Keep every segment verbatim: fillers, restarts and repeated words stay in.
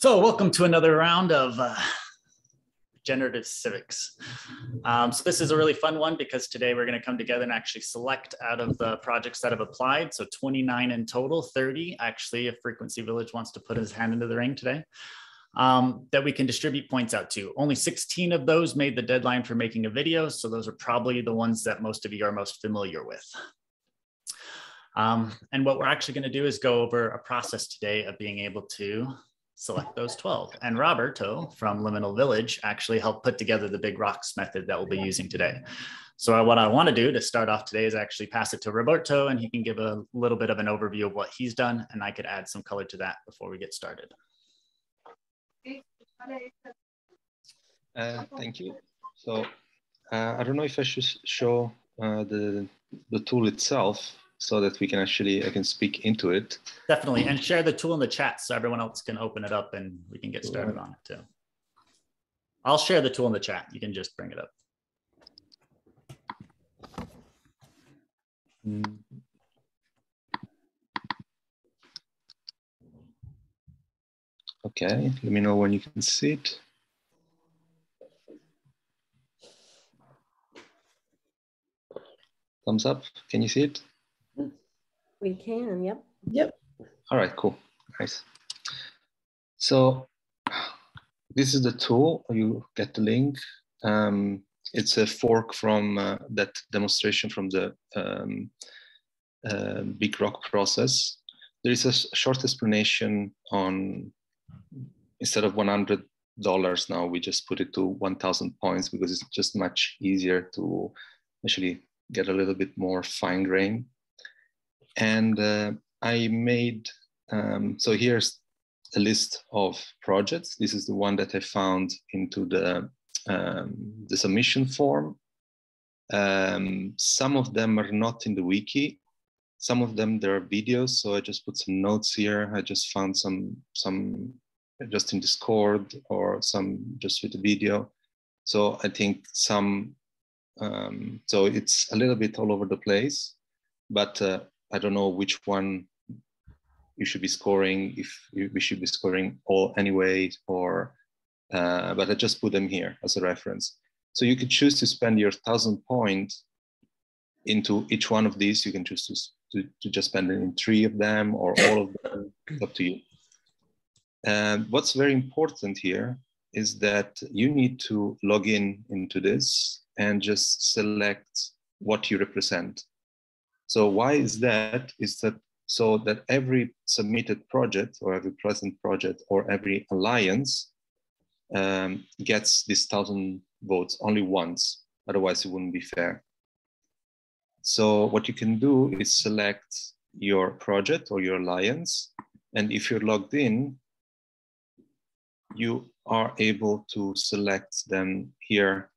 So welcome to another round of uh, regenerative civics. Um, so this is a really fun one because today we're going to come together and actually select out of the projects that have applied. So twenty-nine in total, thirty actually if Frequency Village wants to put his hand into the ring today, um, that we can distribute points out to. Only sixteen of those made the deadline for making a video. So those are probably the ones that most of you are most familiar with. Um, and what we're actually going to do is go over a process today of being able to select those twelve. And Roberto from Liminal Village actually helped put together the Big Rocks method that we'll be using today. So what I want to do to start off today is actually pass it to Roberto, and he can give a little bit of an overview of what he's done, and I could add some color to that before we get started. Uh, thank you. So uh, I don't know if I should show uh, the, the tool itself, so that we can actually, I can speak into it. Definitely, and share the tool in the chat so everyone else can open it up and we can get started on it too. I'll share the tool in the chat. You can just bring it up. Okay, let me know when you can see it. Thumbs up, can you see it? We can, yep. Yep. All right, cool, nice. So this is the tool, you get the link. Um, it's a fork from uh, that demonstration from the um, uh, Big Rock process. There is a short explanation on, instead of one hundred dollars now, we just put it to one thousand points because it's just much easier to actually get a little bit more fine grain. And uh, I made, um, so here's a list of projects. This is the one that I found into the, um, the submission form. Um, some of them are not in the wiki. Some of them, there are videos. So I just put some notes here. I just found some, some just in Discord or some just with the video. So I think some, um, so it's a little bit all over the place, but uh, I don't know which one you should be scoring, if we should be scoring all anyway, or, uh, but I just put them here as a reference. So you could choose to spend your thousand points into each one of these. You can choose to, to, to just spend it in three of them or all of them, up to you. And what's very important here is that you need to log in into this and just select what you represent. So why is that? Is that so that every submitted project or every present project or every alliance um, gets this thousand votes only once, otherwise it wouldn't be fair. So what you can do is select your project or your alliance. And if you're logged in, you are able to select then here,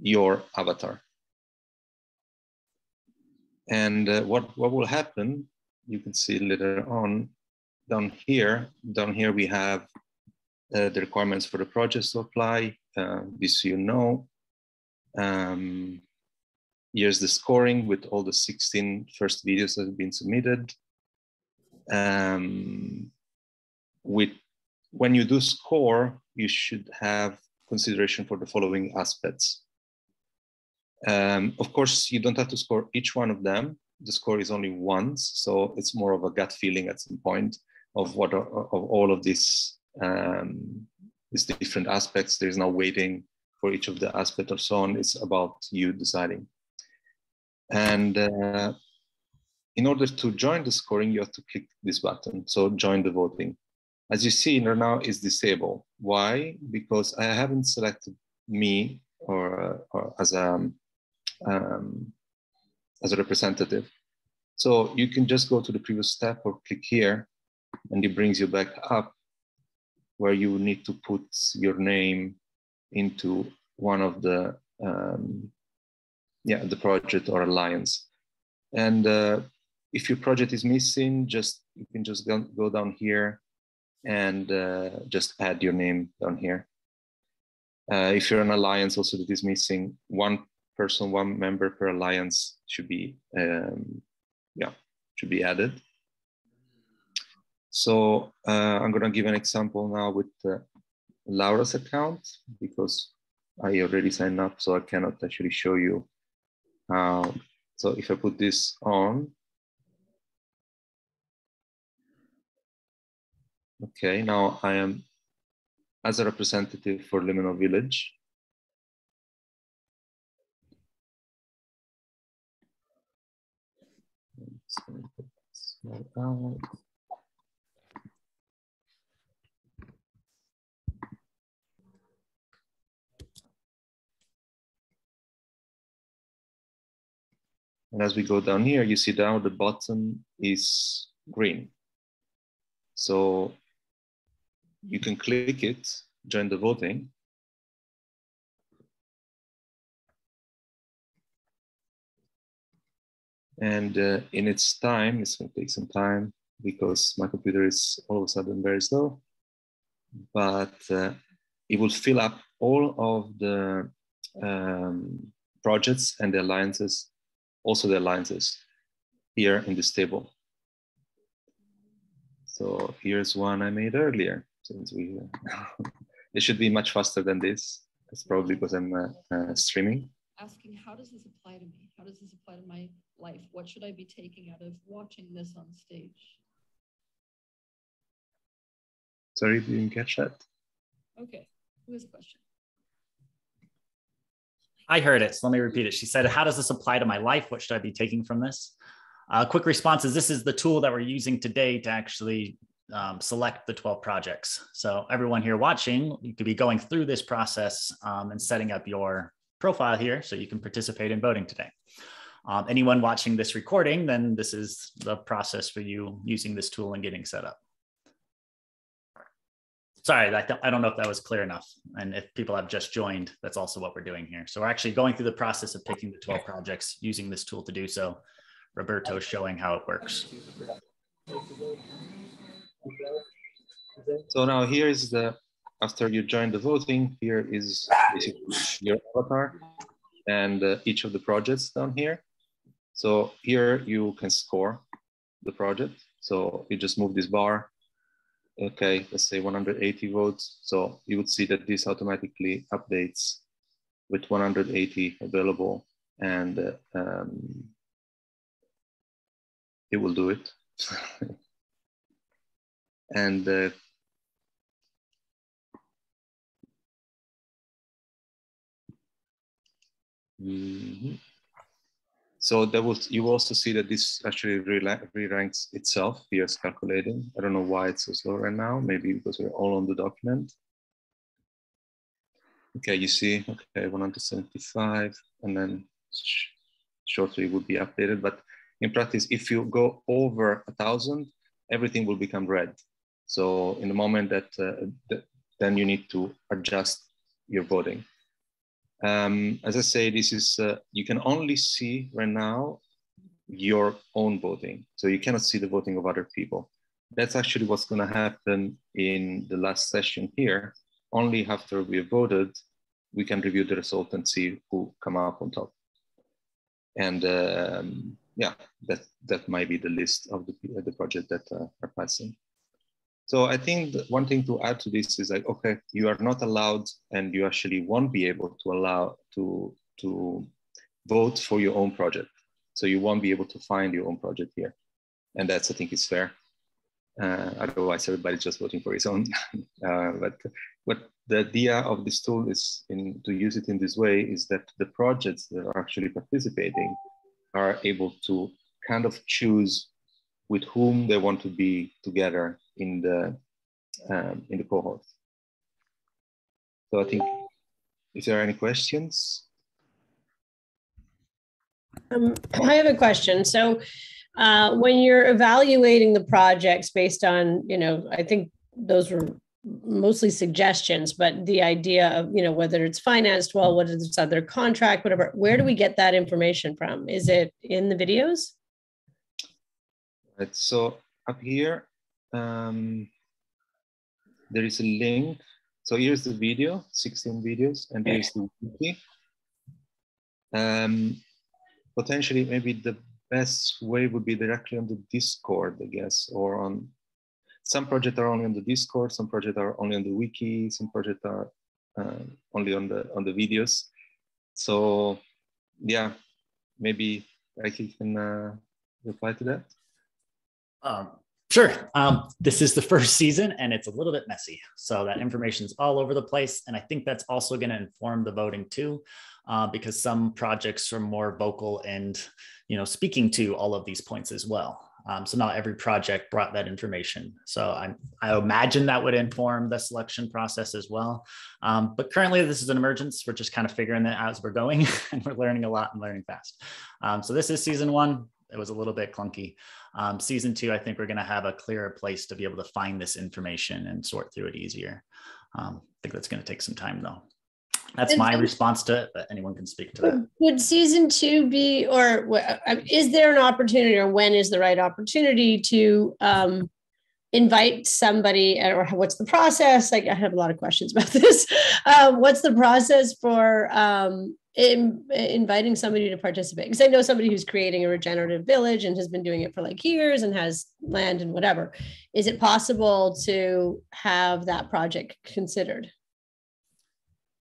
your avatar. And uh, what, what will happen, you can see later on, down here, down here we have uh, the requirements for the projects to apply, uh, this you know. Um, here's the scoring with all the sixteen first videos that have been submitted. Um, with, when you do score, you should have consideration for the following aspects. Um, of course, you don't have to score each one of them. The score is only once, so it's more of a gut feeling at some point of what are, of all of these um, these different aspects. There is no waiting for each of the aspects or so on. It's about you deciding. And uh, in order to join the scoring, you have to click this button. So join the voting. As you see right now, it's disabled. Why? Because I haven't selected me or, or as a Um, as a representative. So you can just go to the previous step or click here and it brings you back up where you need to put your name into one of the, um, yeah, the project or alliance. And uh, if your project is missing, just you can just go, go down here and uh, just add your name down here. Uh, if you're an alliance also that is missing, one person, one member per alliance should be, um, yeah, should be added. So uh, I'm going to give an example now with uh, Laura's account, because I already signed up, so I cannot actually show you how. So if I put this on, okay, now I am as a representative for Liminal Village. And as we go down here, you see down the bottom is green. So you can click it, join the voting. And uh, in its time, it's gonna take some time because my computer is all of a sudden very slow, but uh, it will fill up all of the um, projects and the alliances, also the alliances here in this table. So here's one I made earlier. Since we, uh, it should be much faster than this. That's probably because I'm uh, uh, streaming. Asking, how does this apply to me? How does this apply to my life? What should I be taking out of watching this on stage? Sorry, you didn't catch that. Okay, who has a question? I heard it, so let me repeat it. She said, how does this apply to my life? What should I be taking from this? Uh, quick response is, this is the tool that we're using today to actually um, select the twelve projects. So everyone here watching, you could be going through this process um, and setting up your profile here so you can participate in voting today. Um, anyone watching this recording, then this is the process for you using this tool and getting set up. Sorry, I, I don't know if that was clear enough. And if people have just joined, that's also what we're doing here. So we're actually going through the process of picking the twelve projects using this tool to do so. Roberto's showing how it works. So now here is the, after you join the voting, here is basically your avatar and uh, each of the projects down here. So here you can score the project. So you just move this bar. Okay, let's say one hundred eighty votes. So you would see that this automatically updates with one hundred eighty available, and uh, um, it will do it. and uh, Mm-hmm. So that was, you also see that this actually re-ranks itself. Here it's calculating. I don't know why it's so slow right now. Maybe because we're all on the document. Okay, you see, okay, one hundred seventy-five, and then sh shortly it will be updated. But in practice, if you go over a thousand, everything will become red. So in the moment that, uh, th then you need to adjust your voting. Um, as I say, this is, uh, you can only see right now your own voting. So you cannot see the voting of other people. That's actually what's going to happen in the last session here. Only after we have voted, we can review the result and see who come up on top. And um, yeah, that, that might be the list of the, the project that uh, are passing. So I think one thing to add to this is like, okay, you are not allowed, and you actually won't be able to allow to, to vote for your own project. So you won't be able to find your own project here. And that's, I think, is fair. Uh, otherwise, everybody's just voting for his own. uh, but what the idea of this tool is, in, to use it in this way, is that the projects that are actually participating are able to kind of choose with whom they want to be together in the um, in the cohort. So I think, if there are any questions. Um, I have a question. So uh, when you're evaluating the projects based on, you know, I think those were mostly suggestions, but the idea of, you know, whether it's financed well, whether it's under contract, whatever, where do we get that information from? Is it in the videos? Right, so up here, um there is a link. So here's the video, sixteen videos, and there's the wiki. Um potentially maybe the best way would be directly on the Discord, I guess, or on some projects are only on the Discord, some projects are only on the wiki, some projects are uh, only on the on the videos. So yeah, maybe I can uh, reply to that. Um, sure. Um, this is the first season and it's a little bit messy. So that information is all over the place. And I think that's also going to inform the voting too, uh, because some projects are more vocal and, you know, speaking to all of these points as well. Um, so not every project brought that information. So I, I imagine that would inform the selection process as well. Um, but currently this is an emergence. We're just kind of figuring that out as we're going and we're learning a lot and learning fast. Um, so this is season one. It was a little bit clunky. Um, season two, I think we're going to have a clearer place to be able to find this information and sort through it easier. Um, I think that's going to take some time though. That's my response to it, but anyone can speak to that. Would season two be, or is there an opportunity, or when is the right opportunity to um, invite somebody, or what's the process? Like, I have a lot of questions about this. Uh, what's the process for um, in, inviting somebody to participate? Because I know somebody who's creating a regenerative village and has been doing it for like years and has land and whatever. Is it possible to have that project considered?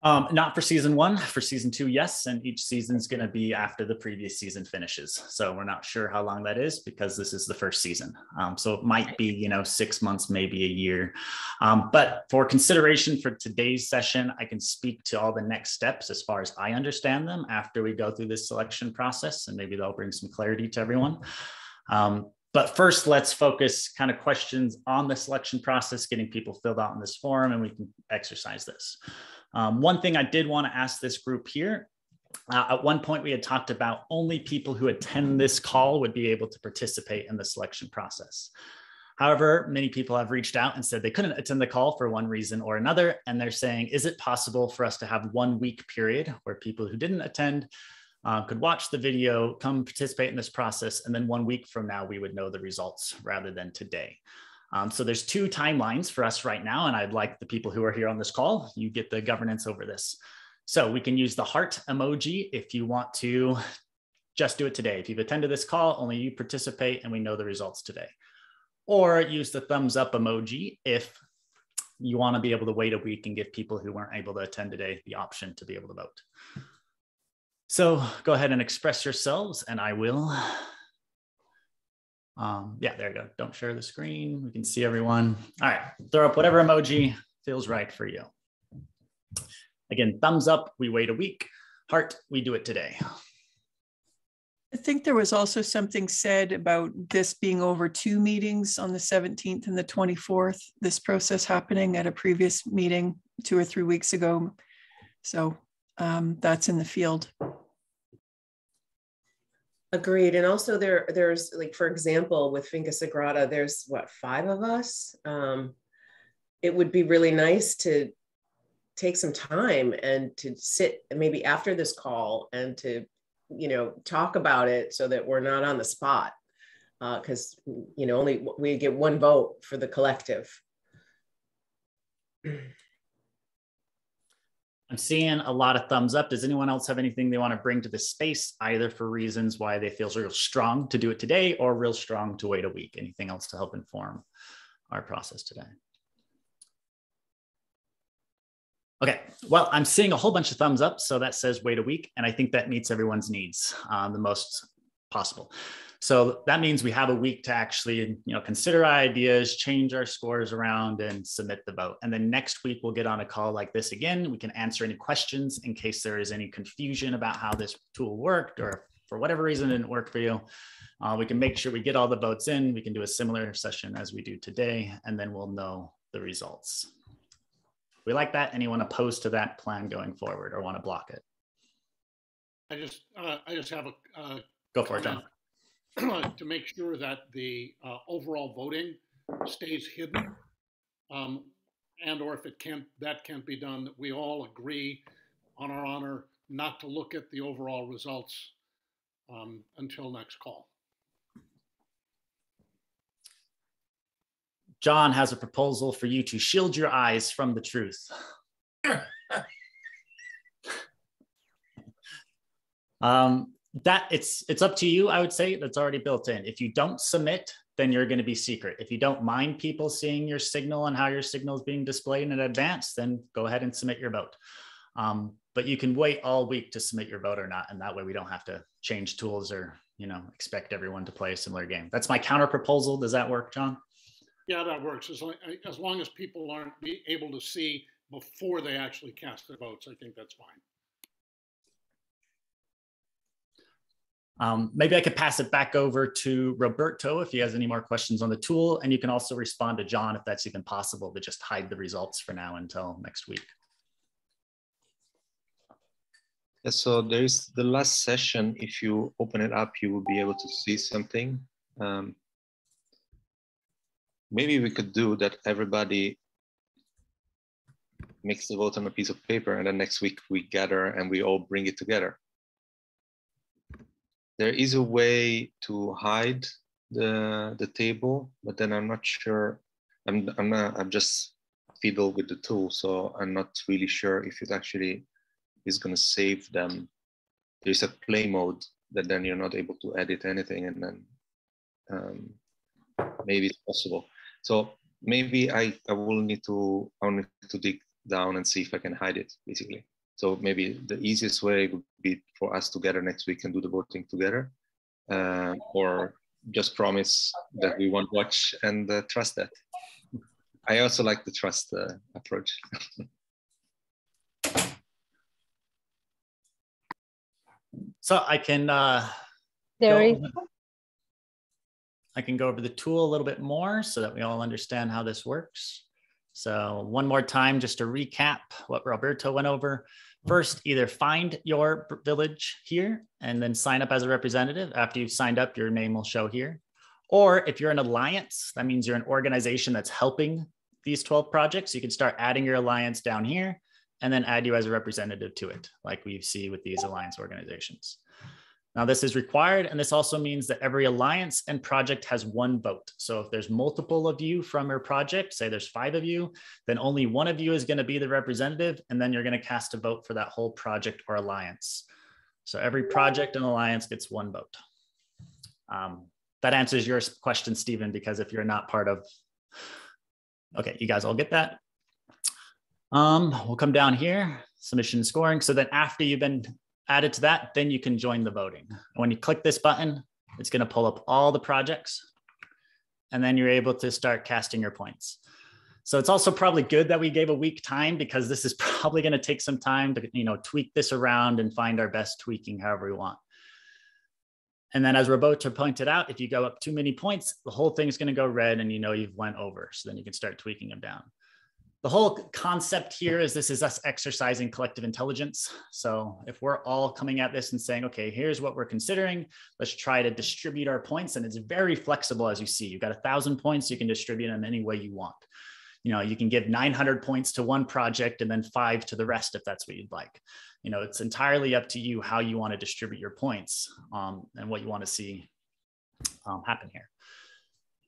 Um, not for season one. For season two, yes. And each season is going to be after the previous season finishes. So we're not sure how long that is because this is the first season. Um, so it might be, you know, six months, maybe a year. Um, but for consideration for today's session, I can speak to all the next steps as far as I understand them after we go through this selection process, and maybe they'll bring some clarity to everyone. Um, But first, let's focus kind of questions on the selection process, getting people filled out in this form, and we can exercise this. Um, one thing I did want to ask this group here, uh, at one point we had talked about only people who attend this call would be able to participate in the selection process. However, many people have reached out and said they couldn't attend the call for one reason or another, and they're saying, is it possible for us to have one week period where people who didn't attend Uh, could watch the video, come participate in this process, and then one week from now, we would know the results rather than today. Um, so there's two timelines for us right now, and I'd like the people who are here on this call, you get the governance over this. So we can use the heart emoji if you want to just do it today. If you've attended this call, only you participate and we know the results today. Or use the thumbs up emoji if you want to be able to wait a week and give people who weren't able to attend today the option to be able to vote. So go ahead and express yourselves and I will. Um, yeah, there you go. Don't share the screen. We can see everyone. All right, throw up whatever emoji feels right for you. Again, thumbs up, we wait a week. Heart, we do it today. I think there was also something said about this being over two meetings on the seventeenth and the twenty-fourth, this process happening at a previous meeting two or three weeks ago. So um, that's in the field. Agreed. And also there, there's like, for example, with Finca Sagrada, there's what, five of us. Um, it would be really nice to take some time and to sit maybe after this call and to, you know, talk about it so that we're not on the spot. Uh, cause you know, only we get one vote for the collective. I'm seeing a lot of thumbs up. Does anyone else have anything they want to bring to the space, either for reasons why they feel real strong to do it today or real strong to wait a week? Anything else to help inform our process today? Okay, well, I'm seeing a whole bunch of thumbs up. So that says wait a week. And I think that meets everyone's needs um, the most possible. So that means we have a week to actually, you know, consider ideas, change our scores around and submit the vote. And then next week we'll get on a call like this again. We can answer any questions in case there is any confusion about how this tool worked, or for whatever reason it didn't work for you. Uh, we can make sure we get all the votes in. We can do a similar session as we do today, and then we'll know the results. We like that. Anyone opposed to that plan going forward or want to block it? I just, uh, I just have a uh, go for it, John. To make sure that the uh, overall voting stays hidden, um, and or if it can't, that can't be done, that we all agree on our honor not to look at the overall results um, until next call. John has a proposal for you to shield your eyes from the truth. um, That it's it's up to you, I would say, that's already built in. If you don't submit, then you're going to be secret. If you don't mind people seeing your signal and how your signal is being displayed in advance, then go ahead and submit your vote. Um, but you can wait all week to submit your vote or not. And that way we don't have to change tools or, you know, expect everyone to play a similar game. That's my counter proposal. Does that work, John? Yeah, that works. As long as, long as people aren't be able to see before they actually cast their votes, I think that's fine. Um, maybe I could pass it back over to Roberto if he has any more questions on the tool, and you can also respond to John if that's even possible, but just hide the results for now until next week. Yeah, so there is the last session. If you open it up, you will be able to see something. Um, maybe we could do that. Everybody makes the vote on a piece of paper, and then next week we gather and we all bring it together. There is a way to hide the the table, but then I'm not sure. I'm I'm not, I'm just fiddle with the tool, so I'm not really sure if it actually is going to save them. There's a play mode that then you're not able to edit anything, and then um, maybe it's possible. So maybe I I will need to I will need to dig down and see if I can hide it, basically. So maybe the easiest way would be for us to gather next week and do the voting together, uh, or just promise that we won't watch and uh, trust that. I also like the trust uh, approach. So I can uh, there is. I can go over the tool a little bit more so that we all understand how this works. So one more time, just to recap what Roberto went over. First, either find your village here and then sign up as a representative. After you've signed up, your name will show here. Or if you're an alliance, that means you're an organization that's helping these twelve projects. You can start adding your alliance down here and then add you as a representative to it, like we see with these alliance organizations. Now this is required, and this also means that every alliance and project has one vote. So if there's multiple of you from your project, say there's five of you, then only one of you is going to be the representative, and then you're going to cast a vote for that whole project or alliance. So every project and alliance gets one vote. Um, that answers your question, Stephen, because if you're not part of, okay, you guys all get that. Um, we'll come down here, submission scoring. So then after you've been added to that, then you can join the voting. When you click this button, it's going to pull up all the projects, and then you're able to start casting your points. So it's also probably good that we gave a week time, because this is probably going to take some time to, you know, tweak this around and find our best tweaking however we want. And then as Roberto pointed out, if you go up too many points, the whole thing's going to go red and you know you've went over. So then you can start tweaking them down. The whole concept here is this is us exercising collective intelligence. So if we're all coming at this and saying, okay, here's what we're considering, let's try to distribute our points. And it's very flexible, as you see. You've got a thousand points, you can distribute them any way you want. You know, you can give nine hundred points to one project and then five to the rest if that's what you'd like. You know, it's entirely up to you how you want to distribute your points um, and what you want to see um, happen here.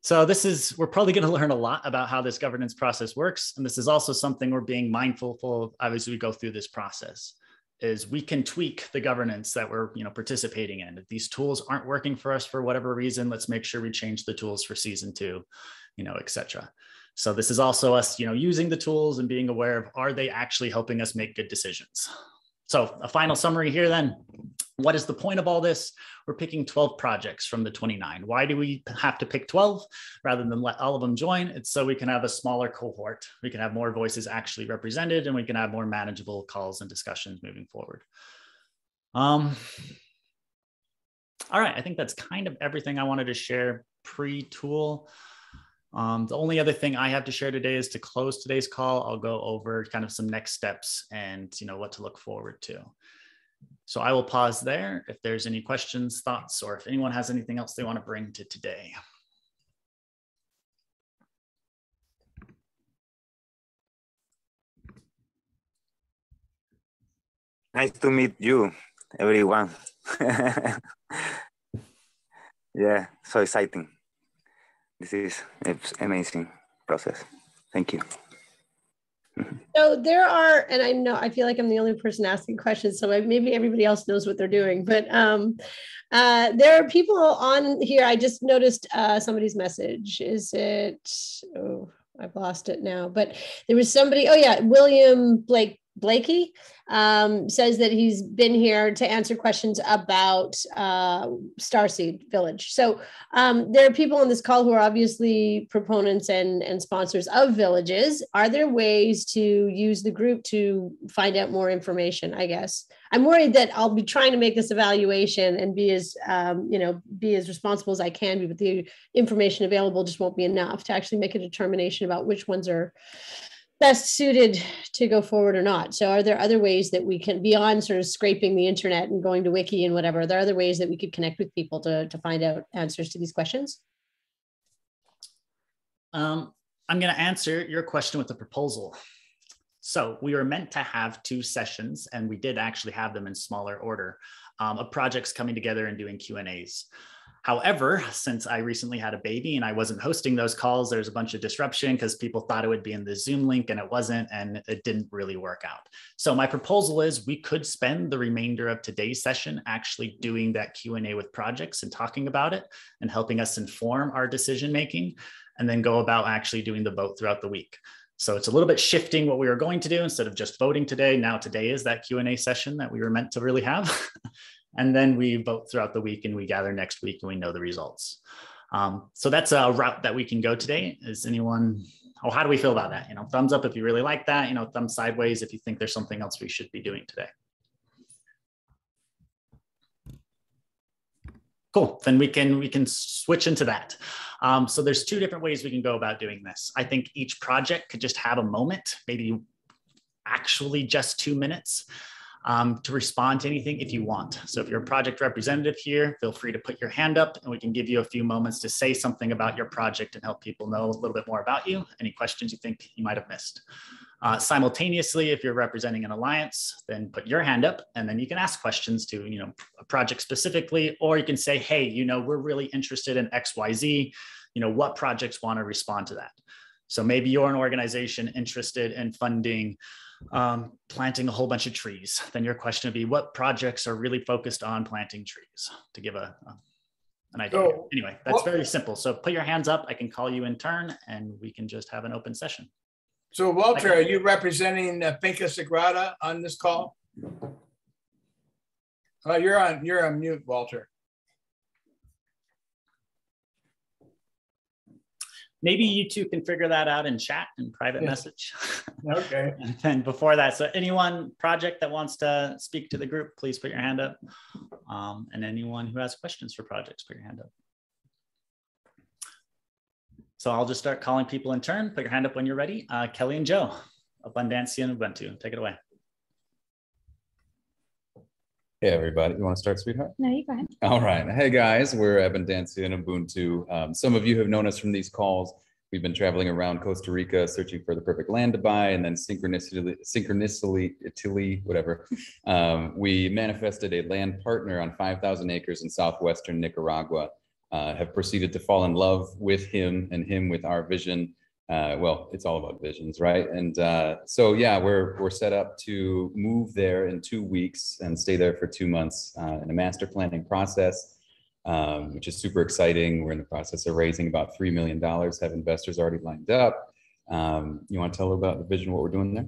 So this is, we're probably going to learn a lot about how this governance process works. And this is also something we're being mindful of as we go through this process, is we can tweak the governance that we're, you know, participating in. If these tools aren't working for us for whatever reason, let's make sure we change the tools for season two, you know, et cetera. So this is also us, you know, using the tools and being aware of, are they actually helping us make good decisions? So a final summary here then. What is the point of all this? We're picking twelve projects from the twenty-nine. Why do we have to pick twelve rather than let all of them join? It's so we can have a smaller cohort. We can have more voices actually represented, and we can have more manageable calls and discussions moving forward. Um, all right, I think that's kind of everything I wanted to share pre-tool. Um, the only other thing I have to share today is to close today's call. I'll go over kind of some next steps and, you know, what to look forward to. So I will pause there if there's any questions, thoughts, or if anyone has anything else they want to bring to today. Nice to meet you, everyone. Yeah, so exciting. This is an amazing process. Thank you. So there are, and I know, I feel like I'm the only person asking questions, so maybe everybody else knows what they're doing, but um, uh, there are people on here. I just noticed uh, somebody's message. Is it, oh, I've lost it now, but there was somebody, oh yeah, William Blake, Blakey um, says that he's been here to answer questions about uh, Starseed Village. So um, there are people on this call who are obviously proponents and, and sponsors of villages. Are there ways to use the group to find out more information, I guess? I'm worried that I'll be trying to make this evaluation and be as, um, you know, be as responsible as I can be, but the information available just won't be enough to actually make a determination about which ones are best suited to go forward or not. So are there other ways that we can, beyond sort of scraping the internet and going to wiki and whatever, are there other ways that we could connect with people to, to find out answers to these questions? Um, I'm going to answer your question with a proposal. So we were meant to have two sessions, and we did actually have them in smaller order, um, of projects coming together and doing Q and A's. However, since I recently had a baby and I wasn't hosting those calls, there's a bunch of disruption because people thought it would be in the Zoom link and it wasn't, and it didn't really work out. So my proposal is we could spend the remainder of today's session actually doing that Q and A with projects and talking about it and helping us inform our decision-making, and then go about actually doing the vote throughout the week. So it's a little bit shifting what we were going to do. Instead of just voting today, now today is that Q and A session that we were meant to really have. And then we vote throughout the week and we gather next week and we know the results. Um, so that's a route that we can go today. Is anyone, oh, how do we feel about that? You know, thumbs up if you really like that, you know, thumbs sideways if you think there's something else we should be doing today. Cool, then we can, we can switch into that. Um, so there's two different ways we can go about doing this. I think each project could just have a moment, maybe actually just two minutes. Um, to respond to anything if you want. So if you're a project representative here, feel free to put your hand up and we can give you a few moments to say something about your project and help people know a little bit more about you, any questions you think you might have missed. Uh, simultaneously, if you're representing an alliance, then put your hand up and then you can ask questions to, you know, a project specifically, or you can say, hey, you know, we're really interested in X Y Z, you know, what projects want to respond to that? So maybe you're an organization interested in funding um, planting a whole bunch of trees. Then your question would be, what projects are really focused on planting trees? To give a, a an idea. So, anyway, that's what, very simple. So put your hands up. I can call you in turn, and we can just have an open session. So Walter, are you representing uh, Finca Sagrada on this call? Uh, you're on. You're on mute, Walter. Maybe you two can figure that out in chat and private message. Okay. And then before that, so anyone project that wants to speak to the group, please put your hand up. Um, and anyone who has questions for projects, put your hand up. So I'll just start calling people in turn. Put your hand up when you're ready. Uh, Kelly and Joe, Abundantia and Ubuntu, take it away. Hey, everybody. You want to start, sweetheart? No, you go ahead. All right. Hey, guys. We're Abundantia and Ubuntu. Um, some of you have known us from these calls. We've been traveling around Costa Rica, searching for the perfect land to buy, and then synchronicity, synchronicity, Italy, whatever. Um, we manifested a land partner on five thousand acres in southwestern Nicaragua, uh, have proceeded to fall in love with him and him with our vision. Uh, well, it's all about visions, right? And uh, so, yeah, we're we're set up to move there in two weeks and stay there for two months uh, in a master planning process, um, which is super exciting. We're in the process of raising about three million dollars. Have investors already lined up? Um, you want to tell about the vision, what we're doing there?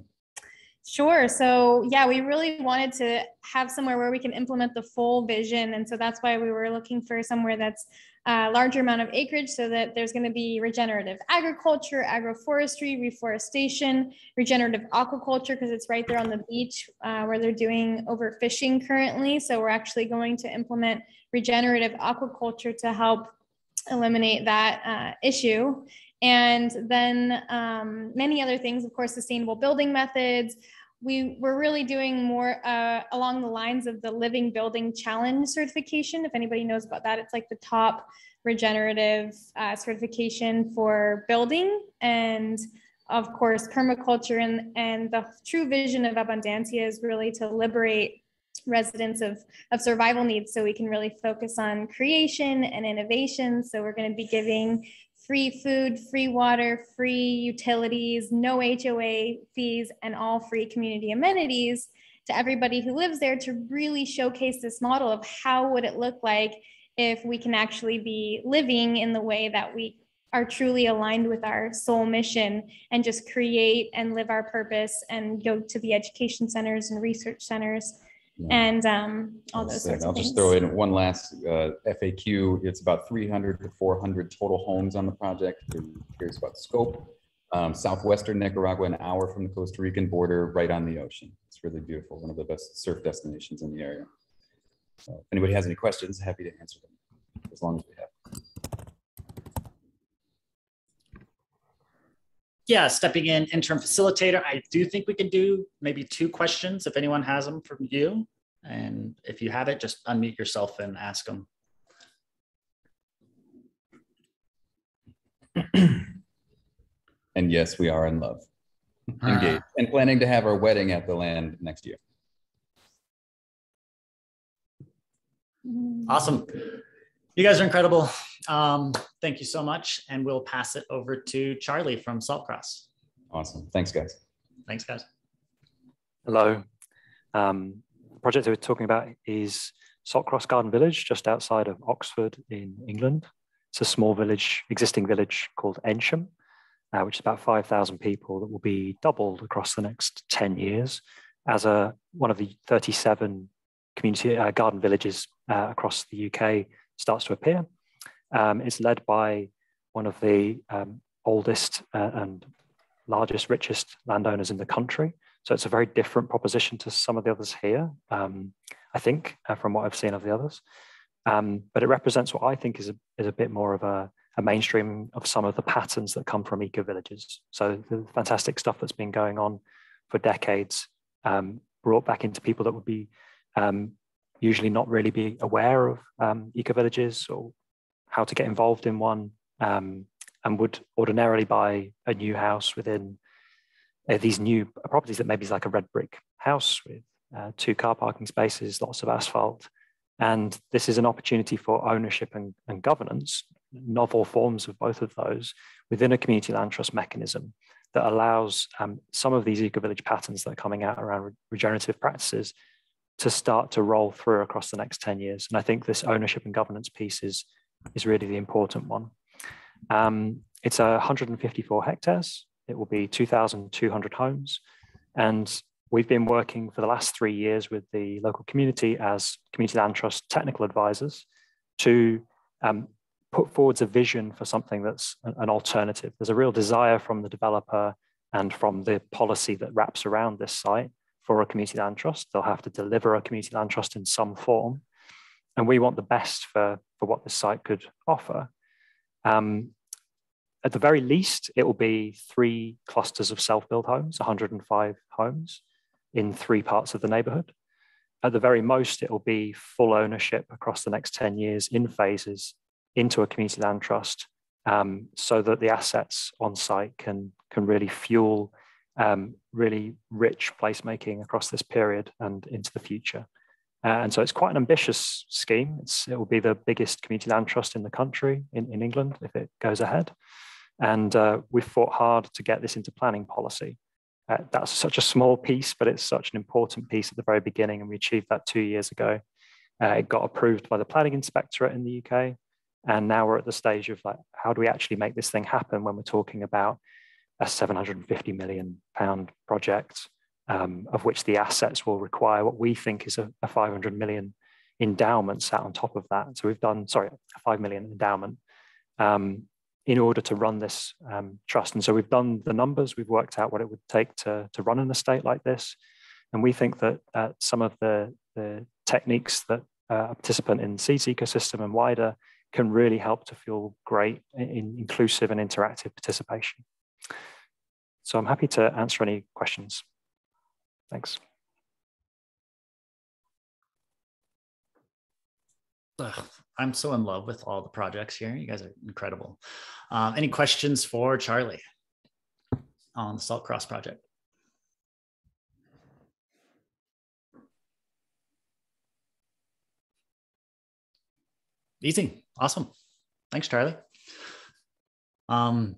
Sure. So, yeah, we really wanted to have somewhere where we can implement the full vision. And so that's why we were looking for somewhere that's a larger amount of acreage, so that there's going to be regenerative agriculture, agroforestry, reforestation, regenerative aquaculture, because it's right there on the beach uh, where they're doing overfishing currently. So we're actually going to implement regenerative aquaculture to help eliminate that uh, issue. And then um, many other things, of course, sustainable building methods. We were really doing more uh, along the lines of the Living Building Challenge certification. If anybody knows about that, it's like the top regenerative uh, certification for building. And of course, permaculture and, and the true vision of Abundantia is really to liberate residents of, of survival needs, so we can really focus on creation and innovation. So we're going to be giving free food, free water, free utilities, no H O A fees, and all free community amenities to everybody who lives there, to really showcase this model of how would it look like if we can actually be living in the way that we are truly aligned with our soul mission and just create and live our purpose and go to the education centers and research centers yeah. and um, all That's those sick. sorts I'll of things. I'll just throw in one last uh, F A Q. It's about three hundred to four hundred total homes on the project. If you're curious about the scope. Um, southwestern Nicaragua, an hour from the Costa Rican border, right on the ocean. It's really beautiful. One of the best surf destinations in the area. So if anybody has any questions, happy to answer them as long as we have. Yeah, stepping in, interim facilitator. I do think we can do maybe two questions if anyone has them from you. And if you have it, just unmute yourself and ask them. And yes, we are in love, engaged, ah. and planning to have our wedding at the land next year. Awesome. You guys are incredible. Um, thank you so much. And we'll pass it over to Charlie from Salt Cross. Awesome. Thanks, guys. Thanks, guys. Hello. Um, the project that we're talking about is Salt Cross Garden Village, just outside of Oxford in England. It's a small village, existing village called Ensham, uh, which is about five thousand people that will be doubled across the next ten years as a one of the thirty-seven community uh, garden villages uh, across the U K starts to appear. Um, it's led by one of the um, oldest uh, and largest, richest landowners in the country. So it's a very different proposition to some of the others here, um, I think, uh, from what I've seen of the others. Um, but it represents what I think is a, is a bit more of a, a mainstream of some of the patterns that come from eco-villages. So the fantastic stuff that's been going on for decades, um, brought back into people that would be um, usually not really be aware of um, eco-villages or how to get involved in one, um, and would ordinarily buy a new house within uh, these new properties that maybe is like a red brick house with uh, two car parking spaces, lots of asphalt. And this is an opportunity for ownership and, and governance, novel forms of both of those within a community land trust mechanism that allows um, some of these eco-village patterns that are coming out around re regenerative practices to start to roll through across the next ten years. And I think this ownership and governance piece is, is really the important one. Um, it's uh, one hundred fifty-four hectares. It will be two thousand two hundred homes. And we've been working for the last three years with the local community as Community Land Trust technical advisors to um, put forwards a vision for something that's an alternative. There's a real desire from the developer and from the policy that wraps around this site for a community land trust. They'll have to deliver a community land trust in some form. And we want the best for, for what this site could offer. Um, at the very least, it will be three clusters of self-build homes, one hundred five homes in three parts of the neighborhood. At the very most, it will be full ownership across the next ten years in phases into a community land trust, um, so that the assets on site can, can really fuel um, really rich placemaking across this period and into the future. Uh, and so it's quite an ambitious scheme. It's, it will be the biggest community land trust in the country, in, in England, if it goes ahead. And uh, we've fought hard to get this into planning policy. Uh, that's such a small piece, but it's such an important piece at the very beginning. And we achieved that two years ago. Uh, it got approved by the Planning Inspectorate in the U K. And now we're at the stage of, like, how do we actually make this thing happen when we're talking about a seven hundred and fifty million pound project, Um, of which the assets will require what we think is a, a five hundred million endowment sat on top of that. So we've done, sorry, a five million endowment um, in order to run this um, trust. And so we've done the numbers, we've worked out what it would take to, to run an estate like this. And we think that uh, some of the, the techniques that uh, a participant in the SEEDS ecosystem and wider can really help to fuel great in inclusive and interactive participation. So I'm happy to answer any questions. Thanks. Ugh, I'm so in love with all the projects here. You guys are incredible. Um, any questions for Charlie on the Salt Cross project? Easy. Awesome. Thanks, Charlie. Um,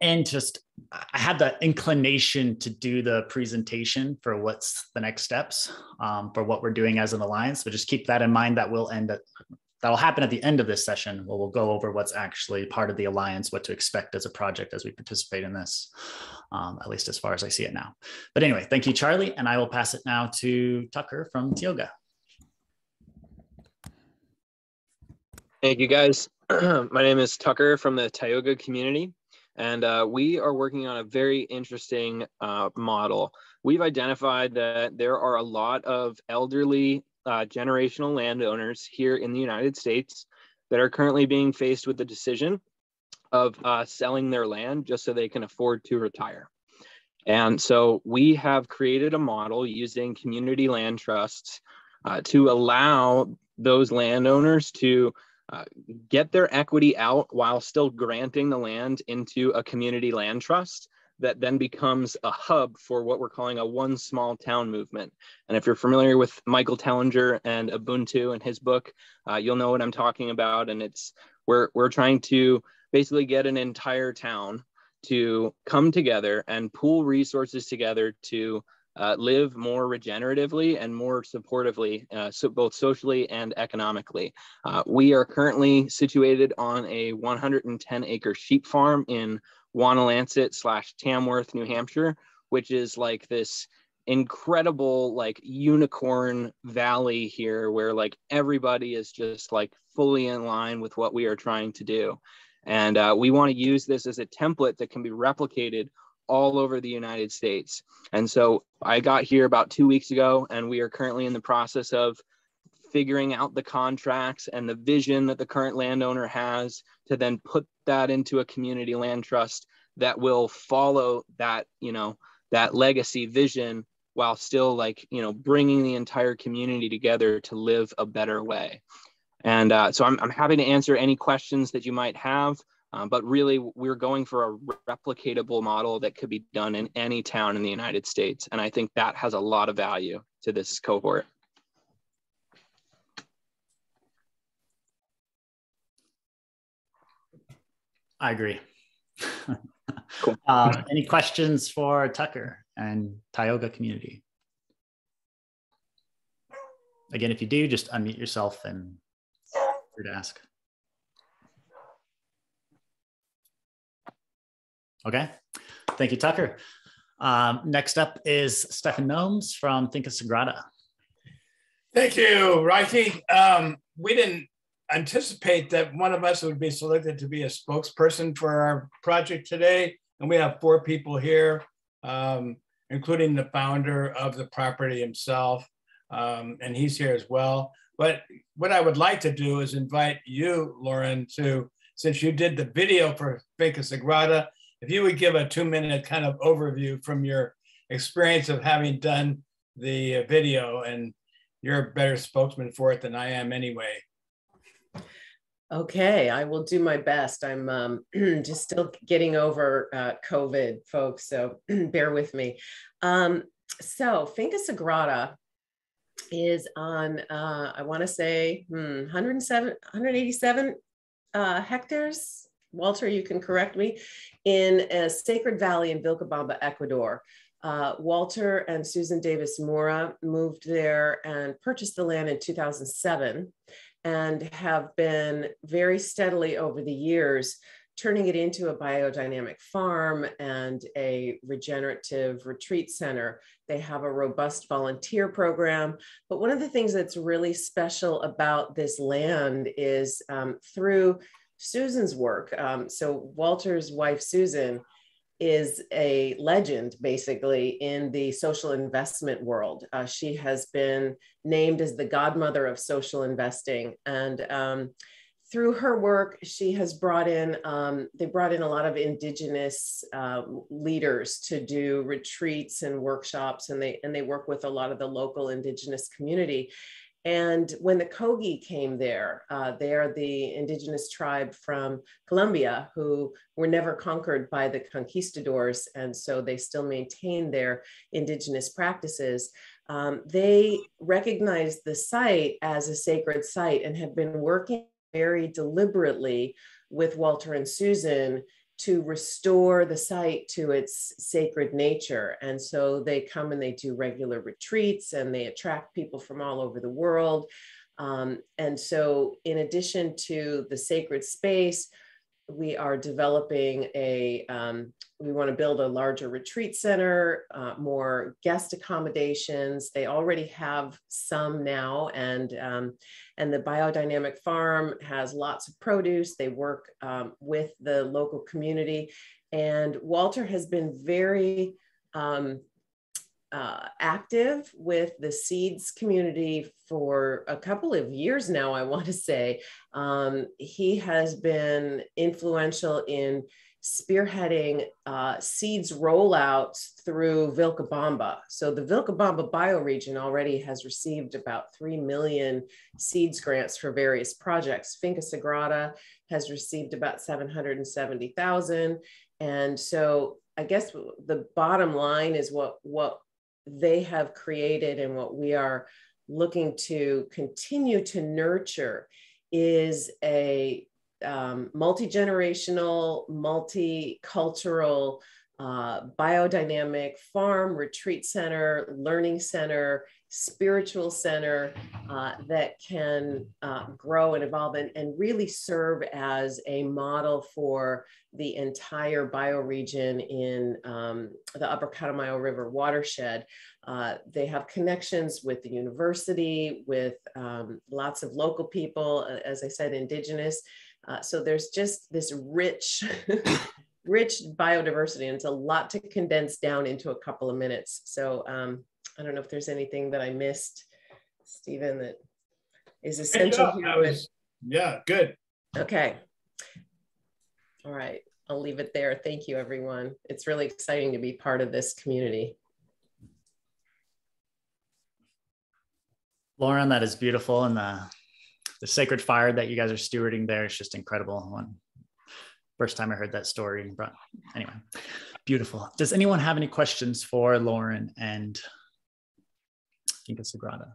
and just, I had the inclination to do the presentation for what's the next steps um, for what we're doing as an alliance. So just keep that in mind. That will end at, that'll happen at the end of this session, where we'll go over what's actually part of the alliance, what to expect as a project as we participate in this, um, at least as far as I see it now. But anyway, thank you, Charlie. And I will pass it now to Tucker from Tioga. Thank you, guys. My name is Tucker from the Tioga community. And uh, we are working on a very interesting uh, model. We've identified that there are a lot of elderly uh, generational landowners here in the United States that are currently being faced with the decision of uh, selling their land just so they can afford to retire. And so we have created a model using community land trusts uh, to allow those landowners to Uh, get their equity out while still granting the land into a community land trust that then becomes a hub for what we're calling a one small town movement. And if you're familiar with Michael Tellinger and Ubuntu and his book, uh, you'll know what I'm talking about. And it's we're, we're trying to basically get an entire town to come together and pool resources together to uh, live more regeneratively and more supportively, uh, so both socially and economically. Uh, we are currently situated on a one hundred ten acre sheep farm in Wanalancet slash Tamworth, New Hampshire, which is like this incredible like unicorn valley here where like everybody is just like fully in line with what we are trying to do. And uh, we want to use this as a template that can be replicated all over the United States. And so I got here about two weeks ago, and we are currently in the process of figuring out the contracts and the vision that the current landowner has to then put that into a community land trust that will follow that, you know, that legacy vision while still like, you know, bringing the entire community together to live a better way. And uh, so I'm, I'm happy to answer any questions that you might have. Um, but really, we're going for a replicatable model that could be done in any town in the United States. And I think that has a lot of value to this cohort. I agree. Cool. uh, any questions for Tucker and Tioga community? Again, if you do, just unmute yourself and you're to ask. Okay, thank you, Tucker. Um, next up is Stefan Gnomes from Finca Sagrada. Thank you, Raiki. Um, we didn't anticipate that one of us would be selected to be a spokesperson for our project today. And we have four people here, um, including the founder of the property himself. Um, and he's here as well. But what I would like to do is invite you, Lauren, to, since you did the video for Finca Sagrada, if you would give a two minute kind of overview from your experience of having done the video, and you're a better spokesman for it than I am anyway. Okay, I will do my best. I'm um, just still getting over uh, COVID, folks, so bear with me. Um, so Finca Sagrada is on, uh, I wanna say hmm, one hundred seven, one hundred eighty-seven uh, hectares, Walter, you can correct me, in a Sacred Valley in Vilcabamba, Ecuador. Uh, Walter and Susan Davis Mora moved there and purchased the land in two thousand seven and have been very steadily over the years turning it into a biodynamic farm and a regenerative retreat center. They have a robust volunteer program. But one of the things that's really special about this land is um, through Susan's work. Um, so Walter's wife, Susan, is a legend, basically, in the social investment world. Uh, she has been named as the godmother of social investing. And um, through her work, she has brought in, um, they brought in a lot of indigenous uh, leaders to do retreats and workshops, and they, and they work with a lot of the local indigenous community. And when the Kogi came there, uh, they are the indigenous tribe from Colombia who were never conquered by the conquistadors. And so they still maintain their indigenous practices. Um, they recognized the site as a sacred site and have been working very deliberately with Walter and Susan to restore the site to its sacred nature. And so they come and they do regular retreats and they attract people from all over the world. Um, and so in addition to the sacred space, we are developing a, um, we want to build a larger retreat center, uh, more guest accommodations. They already have some now, and, um, and the biodynamic farm has lots of produce. They work um, with the local community, and Walter has been very um, uh, active with the SEEDS community for a couple of years now, I want to say. Um, he has been influential in spearheading uh, SEEDS rollouts through Vilcabamba. So the Vilcabamba bioregion already has received about three million SEEDS grants for various projects. Finca Sagrada has received about seven hundred seventy thousand. And so I guess the bottom line is what, what they have created and what we are looking to continue to nurture is a um, multi-generational, multicultural, uh, biodynamic farm, retreat center, learning center, spiritual center uh, that can uh, grow and evolve and, and really serve as a model for the entire bioregion in um, the Upper Catamayo River watershed. Uh, they have connections with the university, with um, lots of local people, as I said, indigenous. Uh, so there's just this rich, rich biodiversity, and it's a lot to condense down into a couple of minutes. So um, I don't know if there's anything that I missed, Stephen, that is essential here. Was, yeah, good. Okay. All right. I'll leave it there. Thank you, everyone. It's really exciting to be part of this community. Lauren, that is beautiful. And the, the sacred fire that you guys are stewarding there is just incredible. When, first time I heard that story. But anyway, beautiful. Does anyone have any questions for Lauren and Finca Sagrada?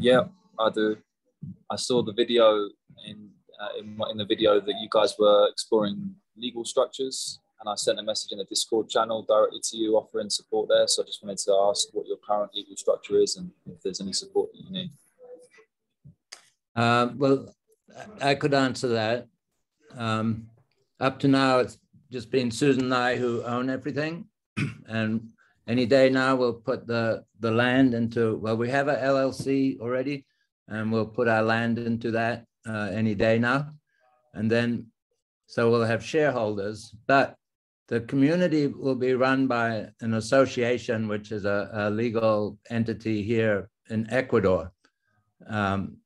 Yeah, I do. I saw the video in, uh, in in the video that you guys were exploring legal structures, and I sent a message in the Discord channel directly to you offering support there. So I just wanted to ask what your current legal structure is and if there's any support that you need. Uh, well, I could answer that. Um, up to now, it's just been Susan and I who own everything, and any day now, we'll put the, the land into, well, we have a L L C already, and we'll put our land into that uh, any day now. And then, so we'll have shareholders, but the community will be run by an association, which is a, a legal entity here in Ecuador. Um,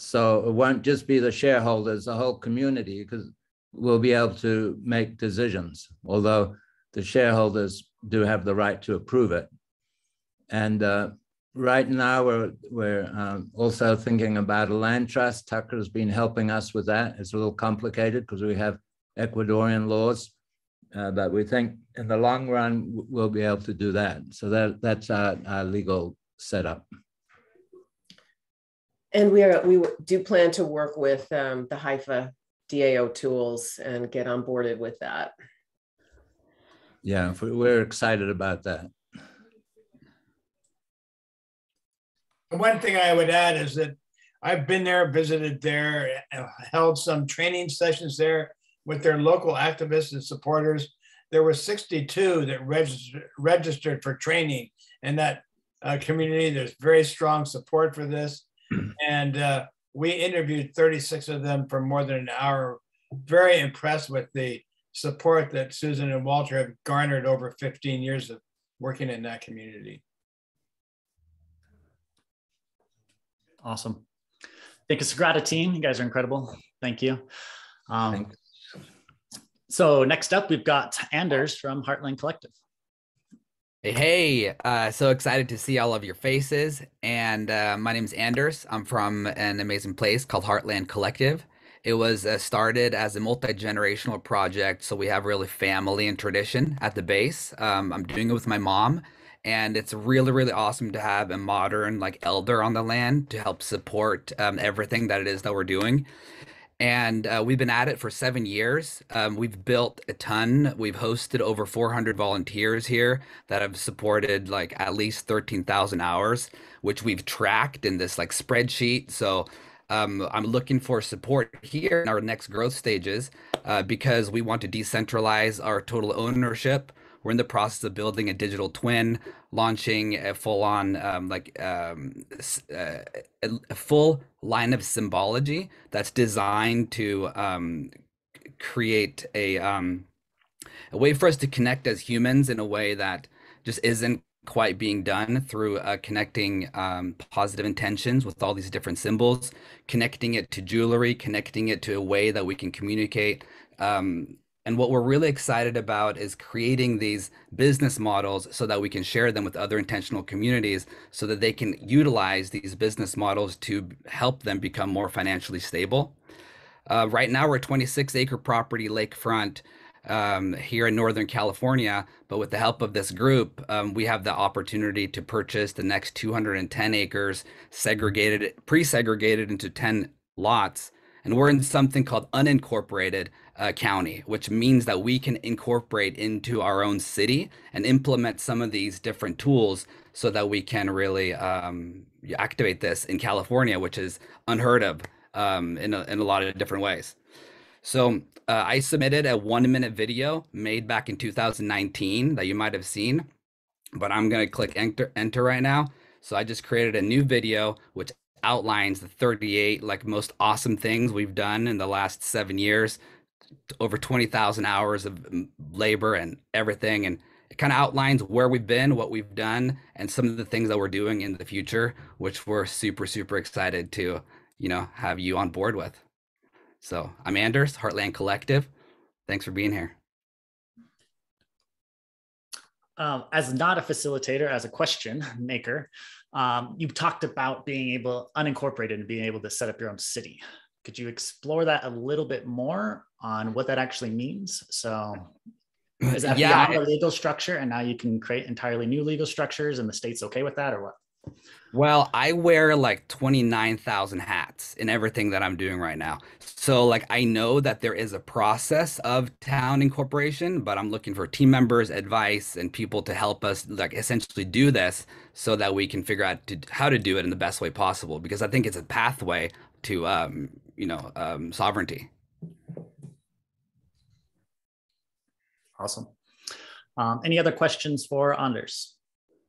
so it won't just be the shareholders, the whole community, because we'll be able to make decisions, although the shareholders do have the right to approve it. And uh, right now we're, we're um, also thinking about a land trust. Tucker's been helping us with that. It's a little complicated because we have Ecuadorian laws, uh, but we think in the long run, we'll be able to do that. So that, that's our, our legal setup. And we, are, we do plan to work with um, the Hypha D A O tools and get onboarded with that. Yeah, we're excited about that. One thing I would add is that I've been there, visited there, held some training sessions there with their local activists and supporters. There were sixty-two that registered, registered for training in that uh, community. There's very strong support for this. And uh, we interviewed thirty-six of them for more than an hour. Very impressed with the support that Susan and Walter have garnered over fifteen years of working in that community. Awesome. Finca Sagrada team, you guys are incredible. Thank you. Um, Thanks. So next up, we've got Anders from Heartland Collective. Hey, uh, so excited to see all of your faces. And uh, my name is Anders. I'm from an amazing place called Heartland Collective. It was uh, started as a multi-generational project, so we have really family and tradition at the base. Um, I'm doing it with my mom, and it's really, really awesome to have a modern like elder on the land to help support um, everything that it is that we're doing. And uh, we've been at it for seven years. Um, we've built a ton. We've hosted over four hundred volunteers here that have supported like at least thirteen thousand hours, which we've tracked in this like spreadsheet. So um, I'm looking for support here in our next growth stages uh, because we want to decentralize our total ownership. We're in the process of building a digital twin, launching a full-on um, like um, uh, a full line of symbology that's designed to um, create a um, a way for us to connect as humans in a way that just isn't quite being done through uh, connecting um, positive intentions with all these different symbols, connecting it to jewelry, connecting it to a way that we can communicate. Um, And what we're really excited about is creating these business models so that we can share them with other intentional communities so that they can utilize these business models to help them become more financially stable. Uh, right now, we're a twenty-six acre property lakefront um, here in Northern California, but with the help of this group, um, we have the opportunity to purchase the next two hundred ten acres segregated, pre-segregated into ten lots. And we're in something called unincorporated uh, county, which means that we can incorporate into our own city and implement some of these different tools so that we can really um, activate this in California, which is unheard of um, in, a, in a lot of different ways. So uh, I submitted a one minute video made back in two thousand nineteen that you might have seen, but I'm going to click enter, enter right now. So I just created a new video, which outlines the thirty-eight like most awesome things we've done in the last seven years, over twenty thousand hours of labor and everything. And it kind of outlines where we've been, what we've done, and some of the things that we're doing in the future, which we're super, super excited to, you know, have you on board with. So I'm Anders, Heartland Collective. Thanks for being here. Um, as not a facilitator, as a question maker, Um, you talked about being able, unincorporated and being able to set up your own city. Could you explore that a little bit more on what that actually means? So is that yeah, beyond the legal structure and now you can create entirely new legal structures and the state's okay with that or what? Well, I wear like twenty-nine thousand hats in everything that I'm doing right now. So like, I know that there is a process of town incorporation, but I'm looking for team members, advice, and people to help us like essentially do this so that we can figure out to, how to do it in the best way possible, because I think it's a pathway to, um, you know, um, sovereignty. Awesome. Um, any other questions for Anders?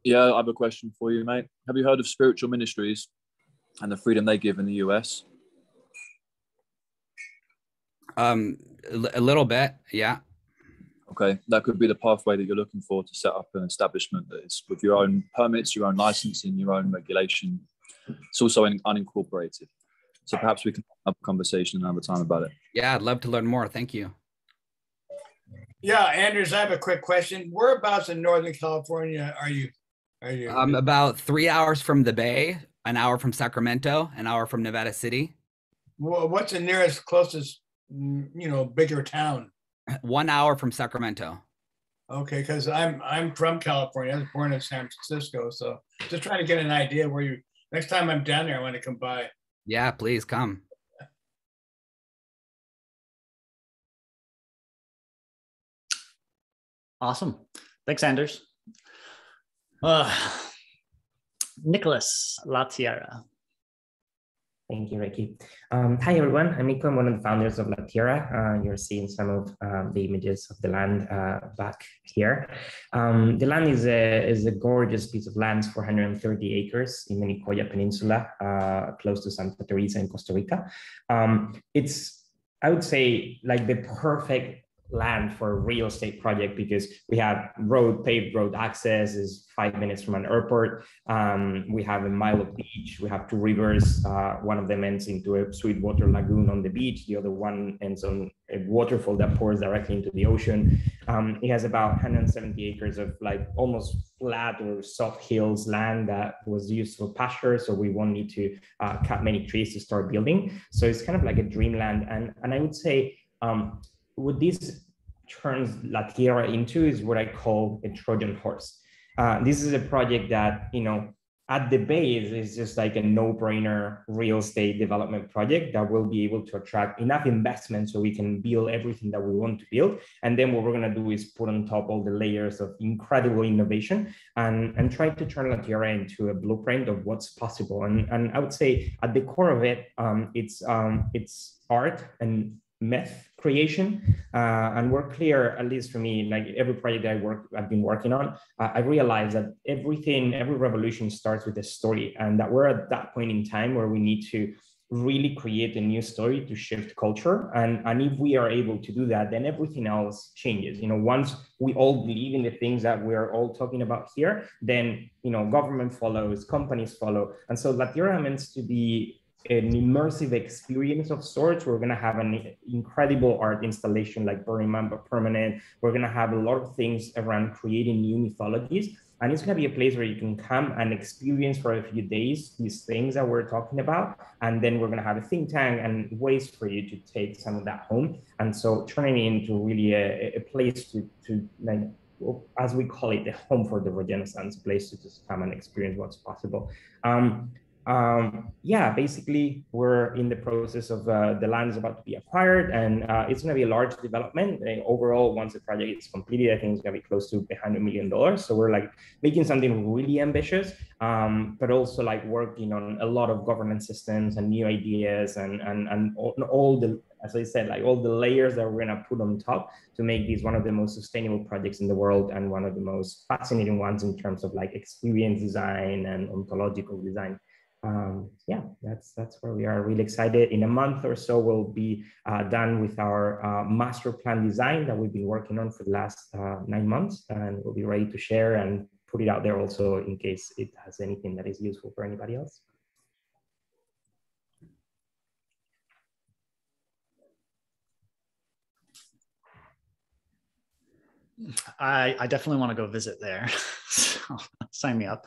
Yeah, I have a question for you, mate. Have you heard of spiritual ministries and the freedom they give in the U S? Um, a little bit, yeah. Okay, that could be the pathway that you're looking for to set up an establishment that is with your own permits, your own licensing, your own regulation. It's also unincorporated. So perhaps we can have a conversation another time about it. Yeah, I'd love to learn more. Thank you. Yeah, Anders, I have a quick question. Whereabouts in Northern California are you? Are you? I'm about three hours from the Bay, an hour from Sacramento, an hour from Nevada City. Well, what's the nearest, closest, you know, bigger town? One hour from Sacramento. Okay, because I'm I'm from California. I was born in San Francisco, so just trying to get an idea where you. Next time I'm down there, I want to come by. Yeah, please come. Awesome. Thanks, Anders. Uh, Nicholas, La Tierra. Thank you, Ricky. Um, hi, everyone. I'm Nico. I'm one of the founders of La Tierra. Uh, you're seeing some of uh, the images of the land uh, back here. Um, the land is a, is a gorgeous piece of land, four hundred thirty acres in the Nicoya Peninsula, uh, close to Santa Teresa in Costa Rica. Um, it's, I would say, like the perfect land for a real estate project because we have road, paved road access, is five minutes from an airport. Um, we have a mile of beach. We have two rivers. Uh, one of them ends into a sweet water lagoon on the beach. The other one ends on a waterfall that pours directly into the ocean. Um, it has about one hundred seventy acres of like almost flat or soft hills land that was used for pasture. So we won't need to uh, cut many trees to start building. So it's kind of like a dreamland. And, and I would say, um, what this turns La Tierra into is what I call a Trojan horse. Uh, this is a project that, you know, at the base, it's just like a no-brainer real estate development project that will be able to attract enough investment so we can build everything that we want to build. And then what we're going to do is put on top all the layers of incredible innovation and, and try to turn La Tierra into a blueprint of what's possible. And, and I would say at the core of it, um, it's, um, it's art and myth creation. Uh, and we're clear, at least for me, like every project that I work, I've been working on, uh, I realized that everything, every revolution starts with a story, and that we're at that point in time where we need to really create a new story to shift culture. And, and if we are able to do that, then everything else changes. You know, once we all believe in the things that we're all talking about here, then, you know, government follows, companies follow. And so La Tierra means to be an immersive experience of sorts. We're going to have an incredible art installation like Burning Man, but permanent. We're going to have a lot of things around creating new mythologies. And it's going to be a place where you can come and experience for a few days these things that we're talking about. And then we're going to have a think tank and ways for you to take some of that home. And so turning it into really a, a place to, to like, as we call it, the home for the Renaissance, place to just come and experience what's possible. Um, Um, yeah, basically, we're in the process of uh, the land is about to be acquired, and uh, it's going to be a large development. And overall, once the project is completed, I think it's going to be close to one hundred million dollars. So we're like making something really ambitious, um, but also like working on a lot of governance systems and new ideas and, and, and all, all the, as I said, like all the layers that we're going to put on top to make this one of the most sustainable projects in the world and one of the most fascinating ones in terms of like experience design and ontological design. Um, yeah, that's that's where we are. Really excited. In a month or so, we'll be uh, done with our uh, master plan design that we've been working on for the last uh, nine months, and we'll be ready to share and put it out there also in case it has anything that is useful for anybody else. I, I definitely want to go visit there. So sign me up.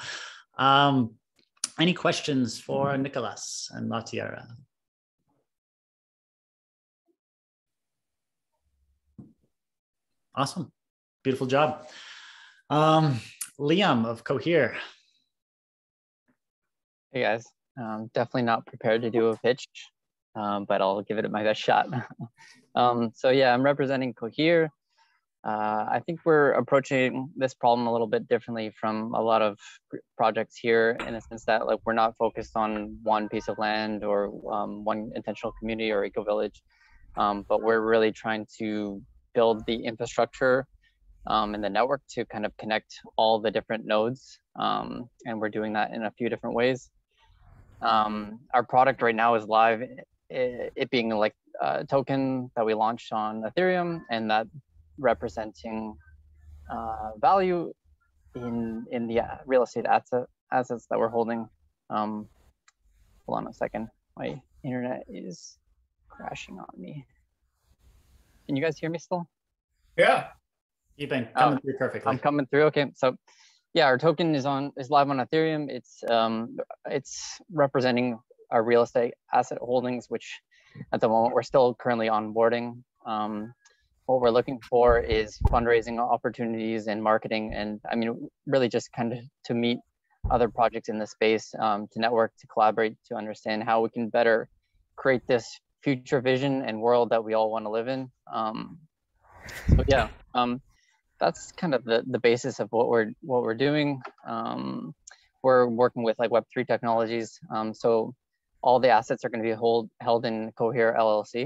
Um, Any questions for Nicolas and La Tierra? Awesome. Beautiful job. Um, Liam of Cohere. Hey guys, I'm definitely not prepared to do a pitch, um, but I'll give it my best shot. um, so yeah, I'm representing Cohere. Uh, I think we're approaching this problem a little bit differently from a lot of projects here, in a sense that like we're not focused on one piece of land or um, one intentional community or eco-village, um, but we're really trying to build the infrastructure um, and the network to kind of connect all the different nodes, um, and we're doing that in a few different ways. Um, our product right now is live, it, it being like a token that we launched on Ethereum, and that representing uh, value in in the real estate asset, assets that we're holding. Um, hold on a second, my internet is crashing on me. Can you guys hear me still? Yeah, you've been coming um, through perfectly. I'm coming through. Okay, so yeah, our token is on is live on Ethereum. It's um it's representing our real estate asset holdings, which at the moment we're still currently onboarding. Um, What we're looking for is fundraising opportunities and marketing, and I mean, really just kind of to meet other projects in the space, um, to network, to collaborate, to understand how we can better create this future vision and world that we all want to live in. Um, so yeah, um, that's kind of the the basis of what we're what we're doing. Um, we're working with like web three technologies, um, so all the assets are going to be hold, held in Cohere L L C.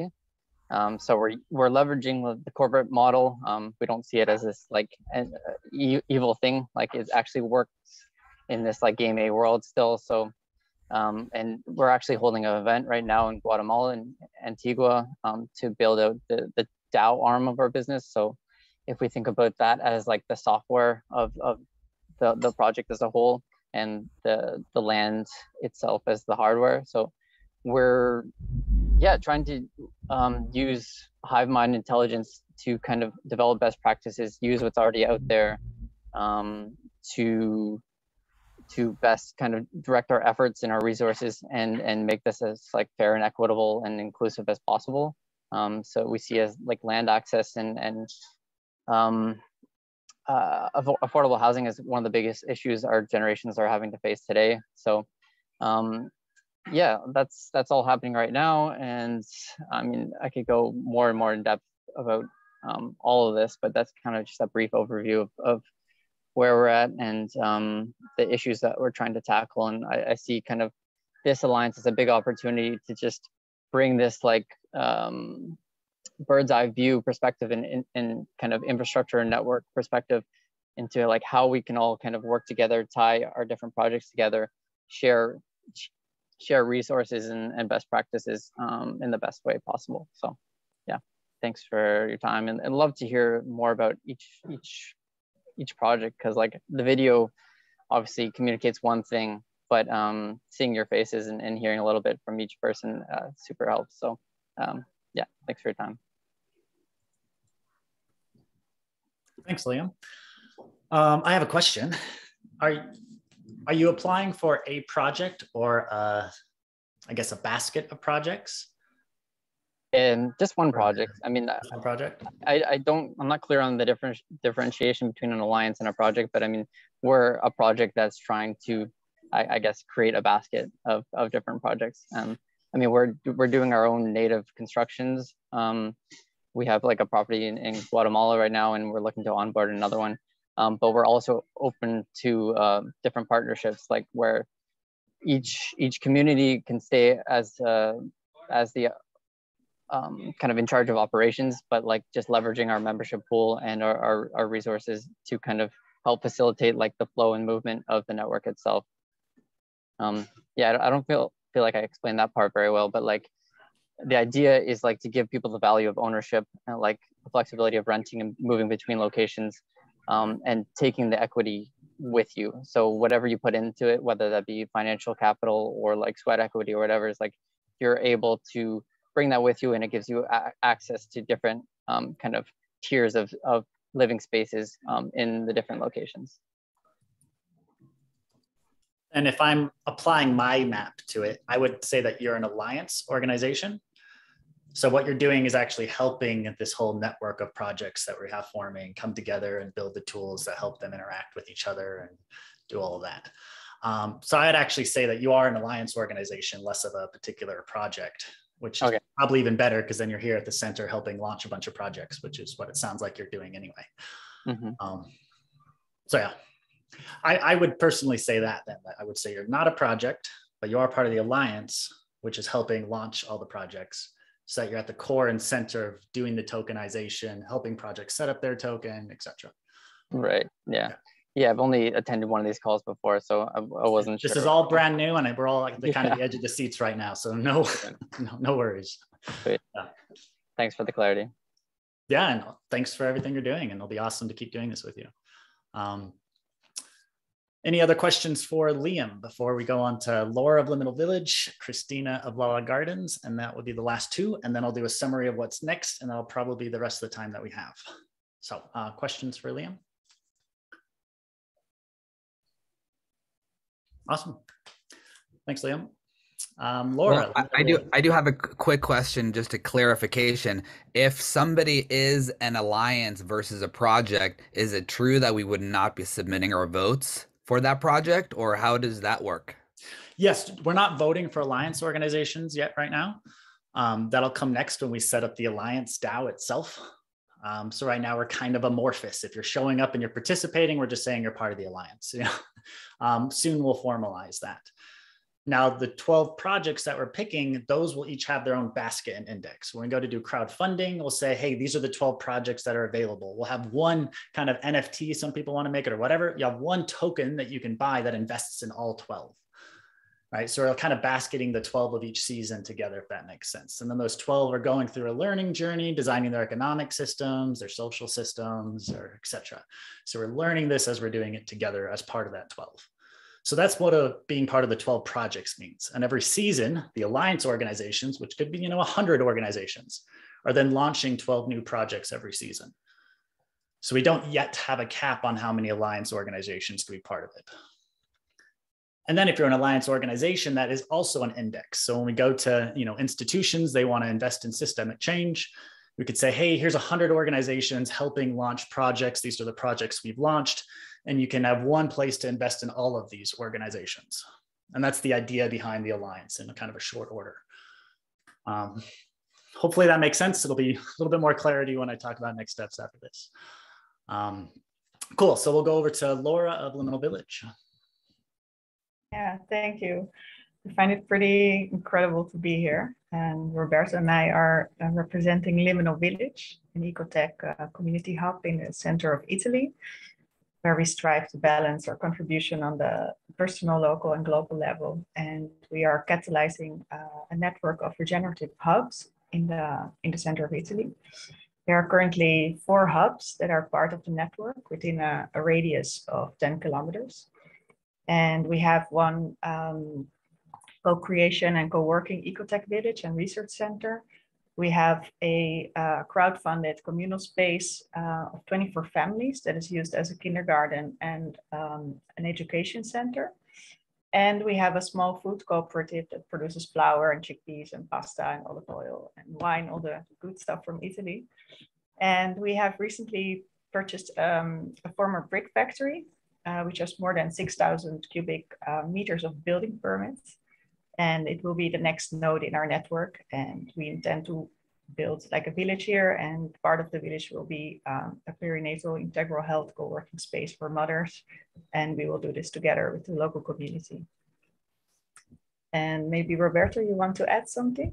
Um, so we're we're leveraging the corporate model. Um, we don't see it as this like an e evil thing. Like it actually works in this like game A world still. So, um, and we're actually holding an event right now in Guatemala and Antigua um, to build out the the DAO arm of our business. So, if we think about that as like the software of of the the project as a whole, and the the land itself as the hardware. So, we're Yeah, trying to um, use hive-mind intelligence to kind of develop best practices, use what's already out there um, to to best kind of direct our efforts and our resources, and and make this as like fair and equitable and inclusive as possible. Um, so we see as like land access and and um, uh, affordable housing is one of the biggest issues our generations are having to face today. So um, yeah, that's that's all happening right now. And I mean, I could go more and more in depth about um, all of this, but that's kind of just a brief overview of, of where we're at and um, the issues that we're trying to tackle. And I, I see kind of this alliance as a big opportunity to just bring this like um, bird's eye view perspective and, and, and kind of infrastructure and network perspective into like how we can all kind of work together, tie our different projects together, share share resources and, and best practices um, in the best way possible. So yeah, thanks for your time, and I'd love to hear more about each each each project, because like the video obviously communicates one thing, but um, seeing your faces and, and hearing a little bit from each person uh, super helps. So um, yeah, thanks for your time. Thanks, Liam. Um, I have a question. Are, are you applying for a project or a, I guess a basket of projects? And just one project. I mean, one project. I, I don't, I'm not clear on the different differentiation between an alliance and a project, but I mean, we're a project that's trying to, I, I guess, create a basket of, of different projects. Um, I mean, we're, we're doing our own native constructions. Um, we have like a property in, in Guatemala right now, and we're looking to onboard another one. Um, but we're also open to uh, different partnerships, like where each, each community can stay as, uh, as the, Um, kind of in charge of operations, but like just leveraging our membership pool and our, our, our resources to kind of help facilitate like the flow and movement of the network itself. Um, yeah, I don't feel feel like I explained that part very well, but like the idea is like to give people the value of ownership and like the flexibility of renting and moving between locations um, and taking the equity with you. So whatever you put into it, whether that be financial capital or like sweat equity or whatever, is like you're able to bring that with you, and it gives you access to different um, kind of tiers of, of living spaces um, in the different locations. And if I'm applying my map to it, I would say that you're an alliance organization. So what you're doing is actually helping this whole network of projects that we have forming come together and build the tools that help them interact with each other and do all of that. Um, so I'd actually say that you are an alliance organization, less of a particular project, which okay. is probably even better, because then you're here at the center helping launch a bunch of projects, which is what it sounds like you're doing anyway. Mm-hmm. um, so yeah, I, I would personally say that then. I would say you're not a project, but you are part of the alliance, which is helping launch all the projects, so that you're at the core and center of doing the tokenization, helping projects set up their token, et cetera. Right, yeah. yeah. Yeah, I've only attended one of these calls before, so I, I wasn't sure. This is all brand new, and we're all at the kind yeah. of the edge of the seats right now, so no, no, no worries. Yeah. Thanks for the clarity. Yeah, and thanks for everything you're doing, and it'll be awesome to keep doing this with you. Um, any other questions for Liam before we go on to Laura of Liminal Village, Christina of La La Gardens, and that will be the last two, and then I'll do a summary of what's next, and that'll probably be the rest of the time that we have. So uh, questions for Liam? Awesome. Thanks, Liam. Um, Laura. Well, I, I do I do have a quick question, just a clarification. If somebody is an alliance versus a project, is it true that we would not be submitting our votes for that project, or how does that work? Yes, we're not voting for alliance organizations yet right now. Um, that'll come next when we set up the alliance DAO itself. Um, so right now we're kind of amorphous. If you're showing up and you're participating, we're just saying you're part of the alliance. You know? um, soon we'll formalize that. Now the twelve projects that we're picking, those will each have their own basket and index. When we go to do crowdfunding, we'll say, hey, these are the twelve projects that are available. We'll have one kind of N F T, some people want to make it or whatever. You have one token that you can buy that invests in all twelve. Right, so we're kind of basketing the twelve of each season together, if that makes sense. And then those twelve are going through a learning journey, designing their economic systems, their social systems, or et cetera. So we're learning this as we're doing it together as part of that twelve. So that's what a, being part of the twelve projects means. And every season, the alliance organizations, which could be, you know, one hundred organizations, are then launching twelve new projects every season. So we don't yet have a cap on how many alliance organizations can be part of it. And then if you're an alliance organization, that is also an index. So when we go to, you know, institutions, they want to invest in systemic change. We could say, hey, here's one hundred organizations helping launch projects. These are the projects we've launched. And you can have one place to invest in all of these organizations. And that's the idea behind the alliance in a kind of a short order. Um, hopefully that makes sense. It'll be a little bit more clarity when I talk about next steps after this. Um, cool. So we'll go over to Laura of Liminal Village. Yeah, thank you. I find it pretty incredible to be here. And Roberto and I are uh, representing Liminal Village, an ecotech uh, community hub in the center of Italy, where we strive to balance our contribution on the personal, local, and global level. And we are catalyzing uh, a network of regenerative hubs in the, in the center of Italy. There are currently four hubs that are part of the network within a, a radius of ten kilometers. And we have one um, co-creation and co-working ecotech village and research center. We have a uh, crowdfunded communal space uh, of twenty-four families that is used as a kindergarten and um, an education center. And we have a small food cooperative that produces flour and chickpeas and pasta and olive oil and wine, all the good stuff from Italy. And we have recently purchased um, a former brick factory, uh, which has more than six thousand cubic uh, meters of building permits. And it will be the next node in our network. And we intend to build like a village here. And part of the village will be um, a perinatal integral health co-working space for mothers. And we will do this together with the local community. And maybe Roberto, you want to add something?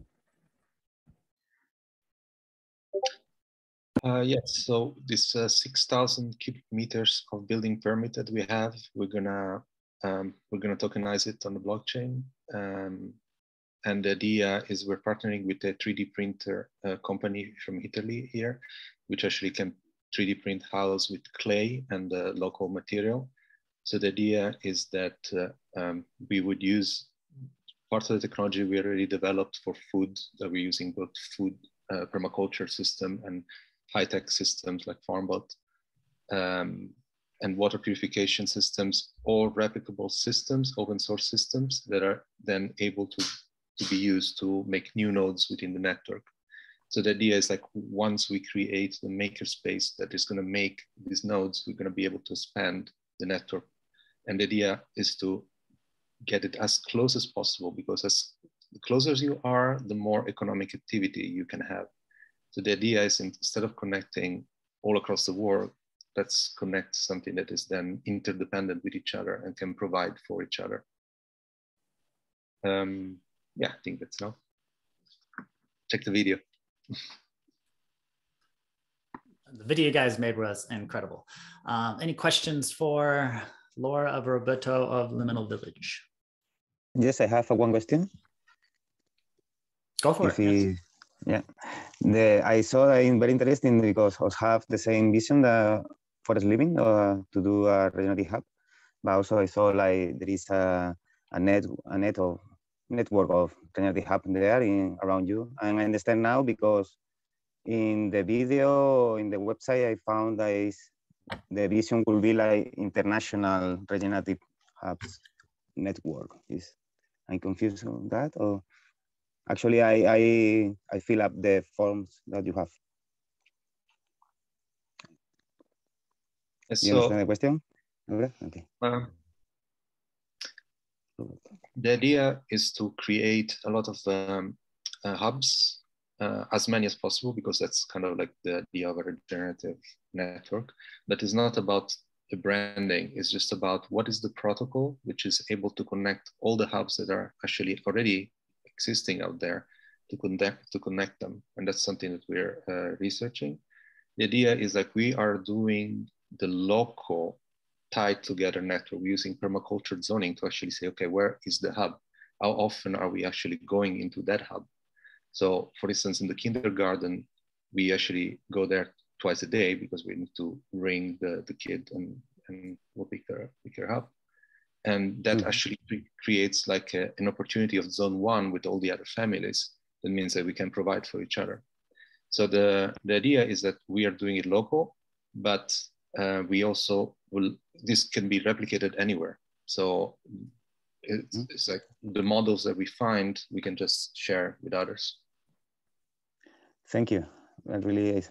Uh, yes, so this uh, six thousand cubic meters of building permit that we have, we're gonna, um, we're gonna tokenize it on the blockchain. Um, and the idea is we're partnering with a three D printer uh, company from Italy here, which actually can three D print houses with clay and uh, local material. So the idea is that uh, um, we would use part of the technology we already developed for food, that we're using both food uh, permaculture system and high-tech systems like FarmBot um, and water purification systems, or replicable systems, open source systems that are then able to, to be used to make new nodes within the network. So the idea is, like, once we create the makerspace that is going to make these nodes, we're going to be able to expand the network. And the idea is to get it as close as possible, because as the closer you are, the more economic activity you can have. So the idea is, instead of connecting all across the world, let's connect something that is then interdependent with each other and can provide for each other. Um, yeah, I think that's all. Check the video. The video you guys made was incredible. Um, any questions for Laura of Roberto of Liminal Village? Yes, I have one question. Go for if it. Yes. Yeah, the, I saw that it's very interesting because I have the same vision that Forest Living uh, to do a regenerative hub, but also I saw like there is a, a net a net of network of regenerative hub there in around you, and I understand now because in the video in the website I found that is the vision will be like international regenerative hubs network. Is I'm confused on that, or actually I I I fill up the forms that you have. So, you understand the question? Okay. Um, the idea is to create a lot of um, uh, hubs, uh, as many as possible, because that's kind of like the idea of a regenerative network. But it's not about the branding, is just about what is the protocol which is able to connect all the hubs that are actually already existing out there, to connect to connect them. And that's something that we're uh, researching. The idea is that we are doing the local tied together network. We're using permaculture zoning to actually say, okay, where is the hub? How often are we actually going into that hub? So for instance, in the kindergarten, we actually go there twice a day because we need to ring the, the kid and, and we'll pick her, pick her up. And that mm-hmm. actually creates like a, an opportunity of zone one with all the other families. That means that we can provide for each other. So the, the idea is that we are doing it local, but uh, we also will, this can be replicated anywhere. So it's, it's like the models that we find, we can just share with others. Thank you. I'm really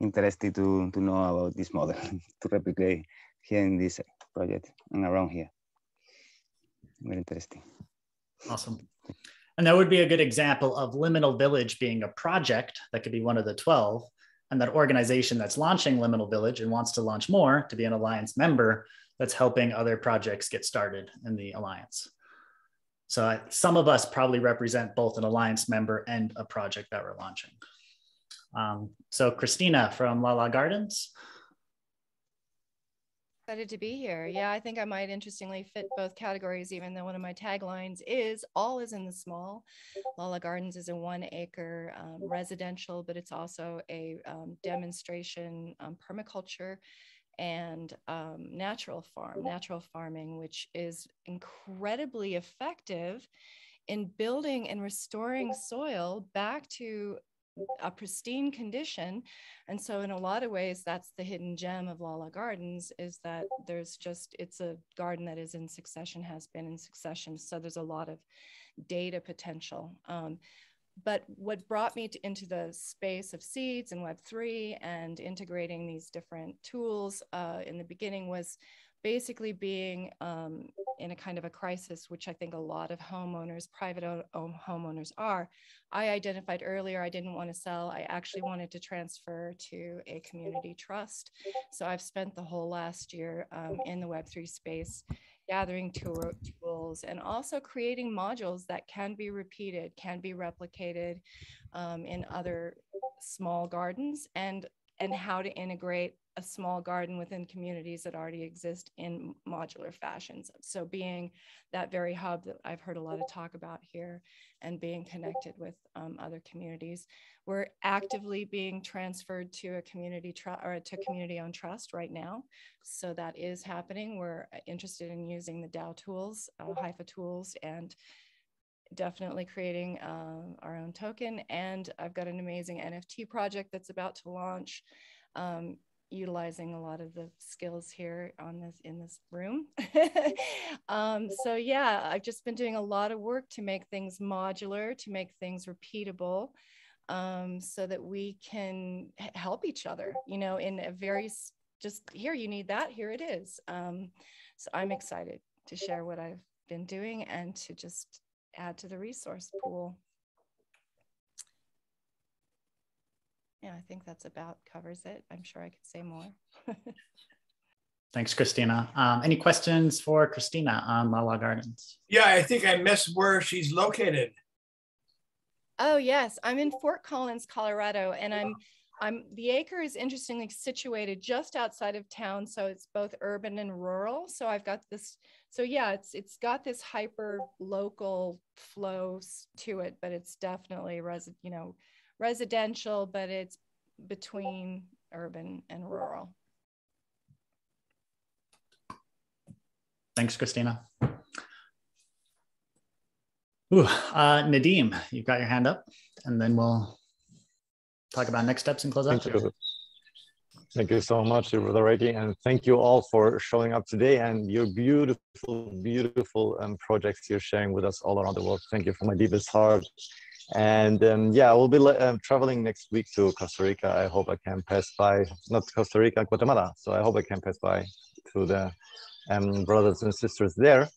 interested to, to know about this model to replicate here in this project and around here. Very interesting. Awesome. And that would be a good example of Liminal Village being a project that could be one of the twelve, and that organization that's launching Liminal Village and wants to launch more to be an Alliance member that's helping other projects get started in the Alliance. So I, some of us probably represent both an Alliance member and a project that we're launching. Um, so Christina from La La Gardens. Excited to be here. Yeah, I think I might interestingly fit both categories, even though one of my taglines is all is in the small. La La Gardens is a one acre um, residential, but it's also a um, demonstration um, permaculture and um, natural farm, natural farming, which is incredibly effective in building and restoring soil back to a pristine condition. And so in a lot of ways, that's the hidden gem of La La Gardens, is that there's just, it's a garden that is in succession, has been in succession. So there's a lot of data potential. Um, but what brought me to, into the space of SEEDS and web three and integrating these different tools uh, in the beginning was basically being um, in a kind of a crisis, which I think a lot of homeowners, private homeowners are. I identified earlier, I didn't want to sell. I actually wanted to transfer to a community trust. So I've spent the whole last year um, in the web three space, gathering tool tools and also creating modules that can be repeated, can be replicated um, in other small gardens, and, and how to integrate a small garden within communities that already exist in modular fashions. So being that very hub that I've heard a lot of talk about here and being connected with um, other communities. We're actively being transferred to a community trust or to community owned trust right now. So that is happening. We're interested in using the DAO tools, uh, Hypha tools, and definitely creating uh, our own token. And I've got an amazing N F T project that's about to launch. Um, utilizing a lot of the skills here on this in this room. um, so yeah, I've just been doing a lot of work to make things modular, to make things repeatable, um, so that we can help each other, you know, in a very, just here, you need that, here it is. Um, so I'm excited to share what I've been doing and to just add to the resource pool. Yeah, I think that's about covers it. I'm sure I could say more. Thanks, Christina. Um, any questions for Christina on La La Gardens? Yeah, I think I missed where she's located. Oh yes, I'm in Fort Collins, Colorado, and I'm I'm the acre is interestingly situated just outside of town, so it's both urban and rural. So I've got this. So yeah, it's it's got this hyper local flow to it, but it's definitely resi you know. residential, but it's between urban and rural. Thanks, Christina. Ooh, uh, Nadeem, you've got your hand up, and then we'll talk about next steps and close out. Thank you. Thank you so much, Brother Reggie, and thank you all for showing up today and your beautiful, beautiful um, projects you're sharing with us all around the world. Thank you from my deepest heart. And um, yeah, we'll be um, traveling next week to Costa Rica. I hope I can pass by, not Costa Rica, Guatemala. So I hope I can pass by to the um, brothers and sisters there.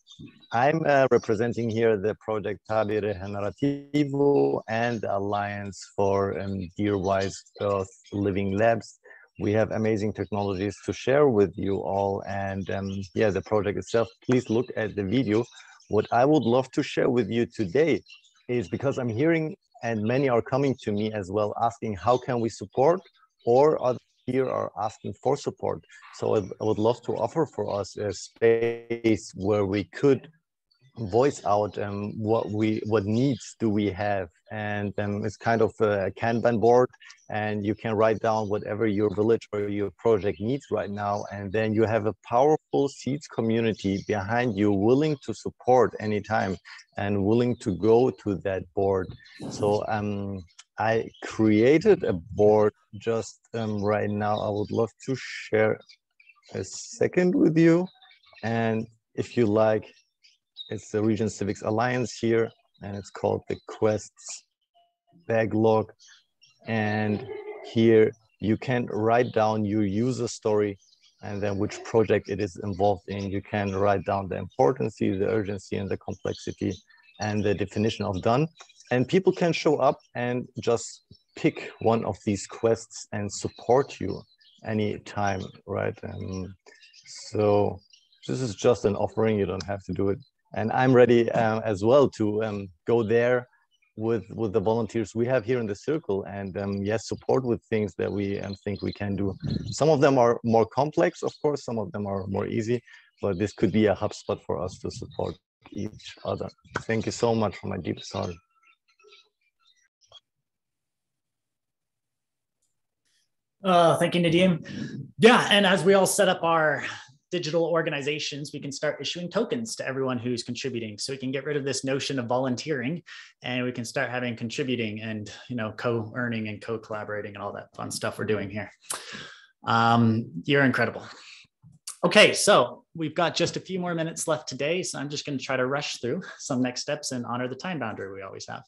I'm uh, representing here the project TABI Regenerativo and Alliance for um, GearWise Living Labs. We have amazing technologies to share with you all. And um, yeah, the project itself, please look at the video. What I would love to share with you today is because I'm hearing, and many are coming to me as well, asking how can we support, or others here are asking for support. So I would love to offer for us a space where we could voice out um, what we, what needs do we have. And um, it's kind of a Kanban board, and you can write down whatever your village or your project needs right now. And then you have a powerful SEEDS community behind you, willing to support anytime and willing to go to that board. So um, I created a board just um, right now. I would love to share a second with you. And if you like, it's the Regen Civics Alliance here, and it's called the Quests Backlog. And Here, you can write down your user story and then which project it is involved in. You can write down the importance, the urgency, and the complexity, and the definition of done. And people can show up and just pick one of these quests and support you anytime, right? Um, so this is just an offering. You don't have to do it. And I'm ready um, as well to um, go there with, with the volunteers we have here in the circle and um, yes, support with things that we um, think we can do. Some of them are more complex, of course, some of them are more easy, but this could be a hub spot for us to support each other. Thank you so much from my deepest heart. Uh, thank you, Nadim. Yeah, and as we all set up our digital organizations, we can start issuing tokens to everyone who's contributing. So we can get rid of this notion of volunteering and we can start having contributing and, you know, co-earning and co-collaborating and all that fun stuff we're doing here. Um, you're incredible. Okay, so we've got just a few more minutes left today. So I'm just going to try to rush through some next steps and honor the time boundary we always have.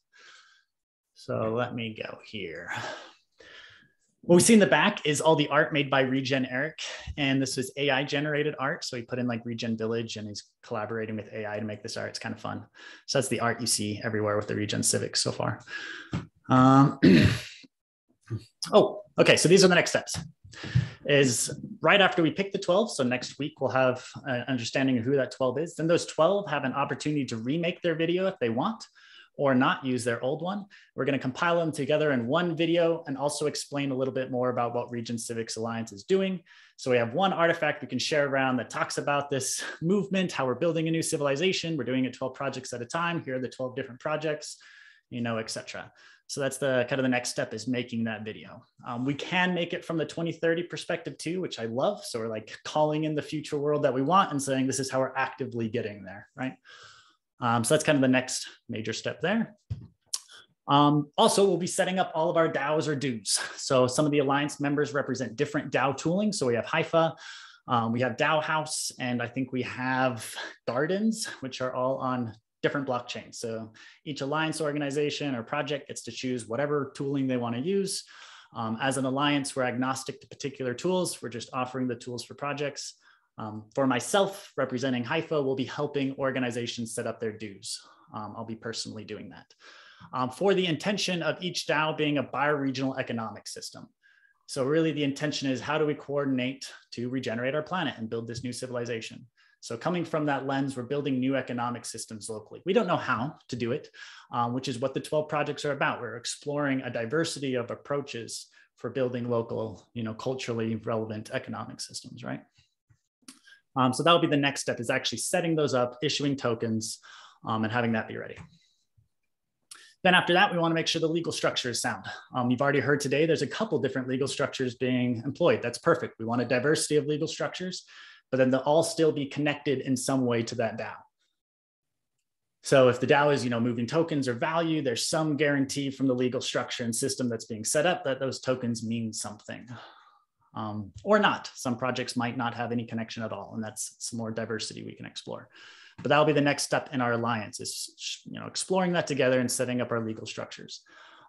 So let me go here. What we see in the back is all the art made by Regen Eric, and this was A I generated art. So he put in like Regen Village and he's collaborating with A I to make this art. It's kind of fun. So that's the art you see everywhere with the Regen Civics so far. Um, oh, okay. So these are the next steps. Is right after we pick the twelve. So next week, we'll have an understanding of who that twelve is. Then those twelve have an opportunity to remake their video if they want, or not use their old one. We're going to compile them together in one video and also explain a little bit more about what Regen Civics Alliance is doing. So we have one artifact we can share around that talks about this movement, how we're building a new civilization. We're doing it twelve projects at a time. Here are the twelve different projects, you know, et cetera. So that's the kind of the next step is making that video. Um, we can make it from the twenty thirty perspective too, which I love. So we're like calling in the future world that we want and saying, this is how we're actively getting there, right? Um, so that's kind of the next major step there. Um, also, we'll be setting up all of our DAOs or dues. So some of the Alliance members represent different DAO tooling. So we have Hypha, um, we have DAO House, and I think we have Gardens, which are all on different blockchains. So each Alliance organization or project gets to choose whatever tooling they want to use. Um, as an Alliance, we're agnostic to particular tools. We're just offering the tools for projects. Um, for myself, representing Hypha, we'll be helping organizations set up their dues. Um, I'll be personally doing that. Um, for the intention of each DAO being a bioregional economic system. So really the intention is how do we coordinate to regenerate our planet and build this new civilization? So coming from that lens, we're building new economic systems locally. We don't know how to do it, um, which is what the twelve projects are about. We're exploring a diversity of approaches for building local, you know, culturally relevant economic systems, right? Um, so that'll be the next step is actually setting those up, issuing tokens, um, and having that be ready. Then after that, we want to make sure the legal structure is sound. Um, you've already heard today, there's a couple different legal structures being employed. That's perfect. We want a diversity of legal structures, but then they'll all still be connected in some way to that DAO. So if the DAO is, you know, moving tokens or value, there's some guarantee from the legal structure and system that's being set up that those tokens mean something. Um, or not. Some projects might not have any connection at all, and that's some more diversity we can explore. But that'll be the next step in our Alliance is, you know, exploring that together and setting up our legal structures.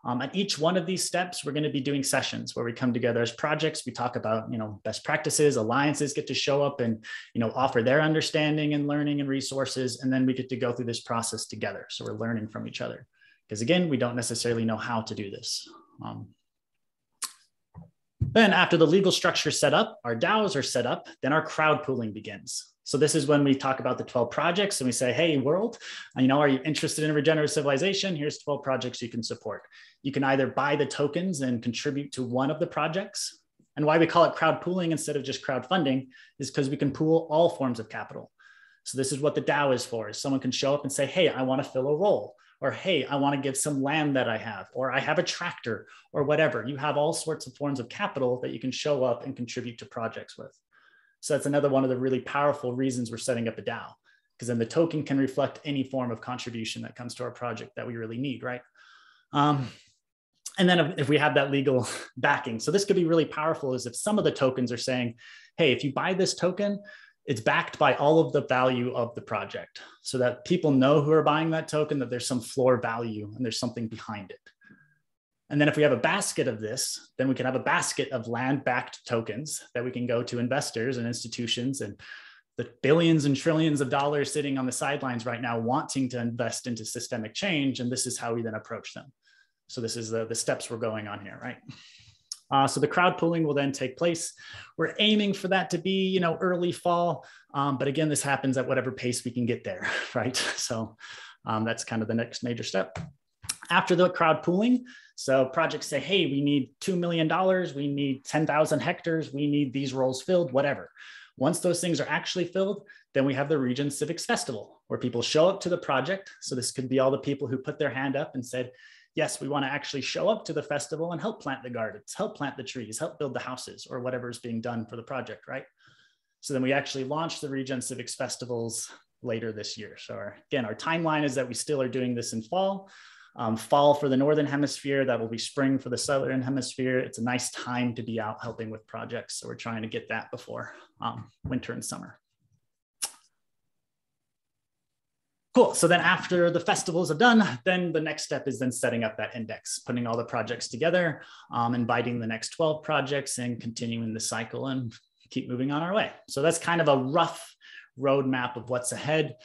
Um, at each one of these steps, we're going to be doing sessions where we come together as projects. We talk about, you know, best practices. Alliances get to show up and, you know, offer their understanding and learning and resources, and then we get to go through this process together. So we're learning from each other because, again, we don't necessarily know how to do this. Um, Then after the legal structure is set up, our DAOs are set up, then our crowd pooling begins. So this is when we talk about the twelve projects and we say, hey world, you know, are you interested in regenerative civilization? Here's twelve projects you can support. You can either buy the tokens and contribute to one of the projects. And why we call it crowd pooling instead of just crowdfunding is because we can pool all forms of capital. So this is what the DAO is for, is someone can show up and say, hey, I want to fill a role. Or, hey, I want to give some land that I have, or I have a tractor, or whatever. You have all sorts of forms of capital that you can show up and contribute to projects with. So that's another one of the really powerful reasons we're setting up a DAO, because then the token can reflect any form of contribution that comes to our project that we really need, right? Um, and then if we have that legal backing. So this could be really powerful is if some of the tokens are saying, hey, if you buy this token, it's backed by all of the value of the project so that people know who are buying that token, that there's some floor value and there's something behind it. And then if we have a basket of this, then we can have a basket of land-backed tokens that we can go to investors and institutions and the billions and trillions of dollars sitting on the sidelines right now wanting to invest into systemic change. And this is how we then approach them. So this is the, the steps we're going on here, right? Uh, so the crowd pooling will then take place. We're aiming for that to be, you know, early fall. Um, but again, this happens at whatever pace we can get there, right? So um, that's kind of the next major step. After the crowd pooling, so projects say, hey, we need two million dollars, we need ten thousand hectares, we need these roles filled, whatever. Once those things are actually filled, then we have the Regen Civics Festival, where people show up to the project. So this could be all the people who put their hand up and said, yes, we want to actually show up to the festival and help plant the gardens, help plant the trees, help build the houses, or whatever is being done for the project, right? So then we actually launch the Regen Civics Festivals later this year. So our, again, our timeline is that we still are doing this in fall. Um, fall for the Northern Hemisphere, that will be spring for the Southern Hemisphere. It's a nice time to be out helping with projects. So we're trying to get that before um, winter and summer. Cool, so then after the festivals are done, then the next step is then setting up that index, putting all the projects together, um, inviting the next twelve projects and continuing the cycle and keep moving on our way. So that's kind of a rough roadmap of what's ahead.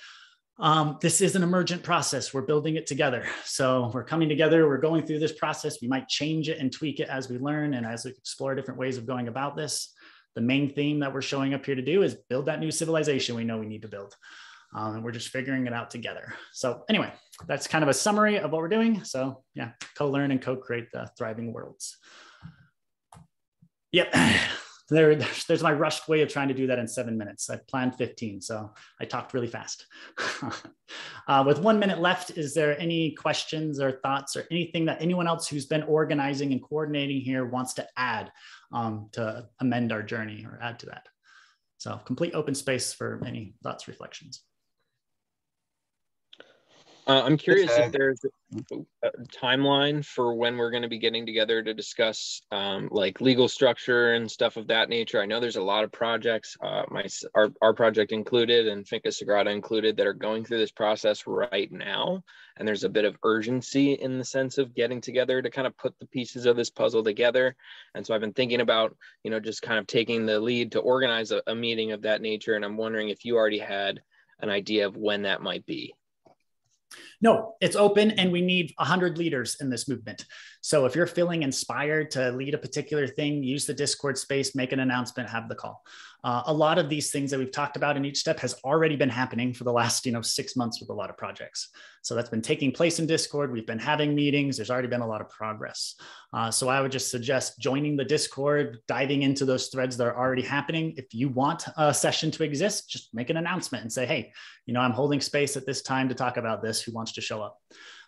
Um, this is an emergent process. We're building it together. So we're coming together, we're going through this process. We might change it and tweak it as we learn and as we explore different ways of going about this. The main theme that we're showing up here to do is build that new civilization we know we need to build. Um, and we're just figuring it out together. So anyway, that's kind of a summary of what we're doing. So yeah, co-learn and co-create the thriving worlds. Yep. There, there's my rushed way of trying to do that in seven minutes. I planned fifteen, so I talked really fast. uh, with one minute left, is there any questions or thoughts or anything that anyone else who's been organizing and coordinating here wants to add um, to amend our journey or add to that? So complete open space for any thoughts, reflections. Uh, I'm curious if there's a timeline for when we're going to be getting together to discuss um, like legal structure and stuff of that nature. I know there's a lot of projects, uh, my our, our project included and Finca Sagrada included, that are going through this process right now. And there's a bit of urgency in the sense of getting together to kind of put the pieces of this puzzle together. And so I've been thinking about, you know, just kind of taking the lead to organize a, a meeting of that nature. And I'm wondering if you already had an idea of when that might be. No, it's open and we need one hundred leaders in this movement. So if you're feeling inspired to lead a particular thing, use the Discord space, make an announcement, have the call. Uh, a lot of these things that we've talked about in each step has already been happening for the last, you know, six months with a lot of projects. So that's been taking place in Discord. We've been having meetings. There's already been a lot of progress. Uh, so I would just suggest joining the Discord, diving into those threads that are already happening. If you want a session to exist, just make an announcement and say, hey, you know, I'm holding space at this time to talk about this. Who wants to show up?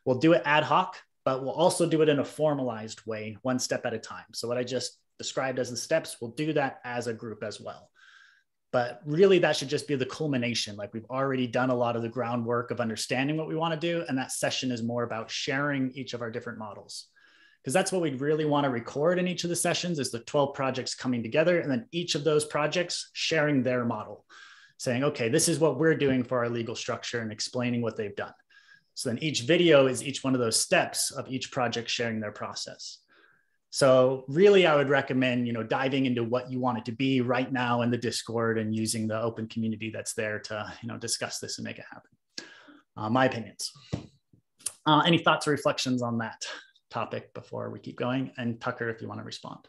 We'll do it ad hoc, but we'll also do it in a formalized way, one step at a time. So what I just described as the steps, we'll do that as a group as well. But really that should just be the culmination. Like we've already done a lot of the groundwork of understanding what we want to do. And that session is more about sharing each of our different models. Because that's what we'd really want to record in each of the sessions is the twelve projects coming together. And then each of those projects sharing their model, saying, okay, this is what we're doing for our legal structure and explaining what they've done. So then each video is each one of those steps of each project sharing their process. So really I would recommend, you know, diving into what you want it to be right now in the Discord and using the open community that's there to, you know, discuss this and make it happen. Uh, my opinions. Uh, any thoughts or reflections on that topic before we keep going? And Tucker, if you want to respond.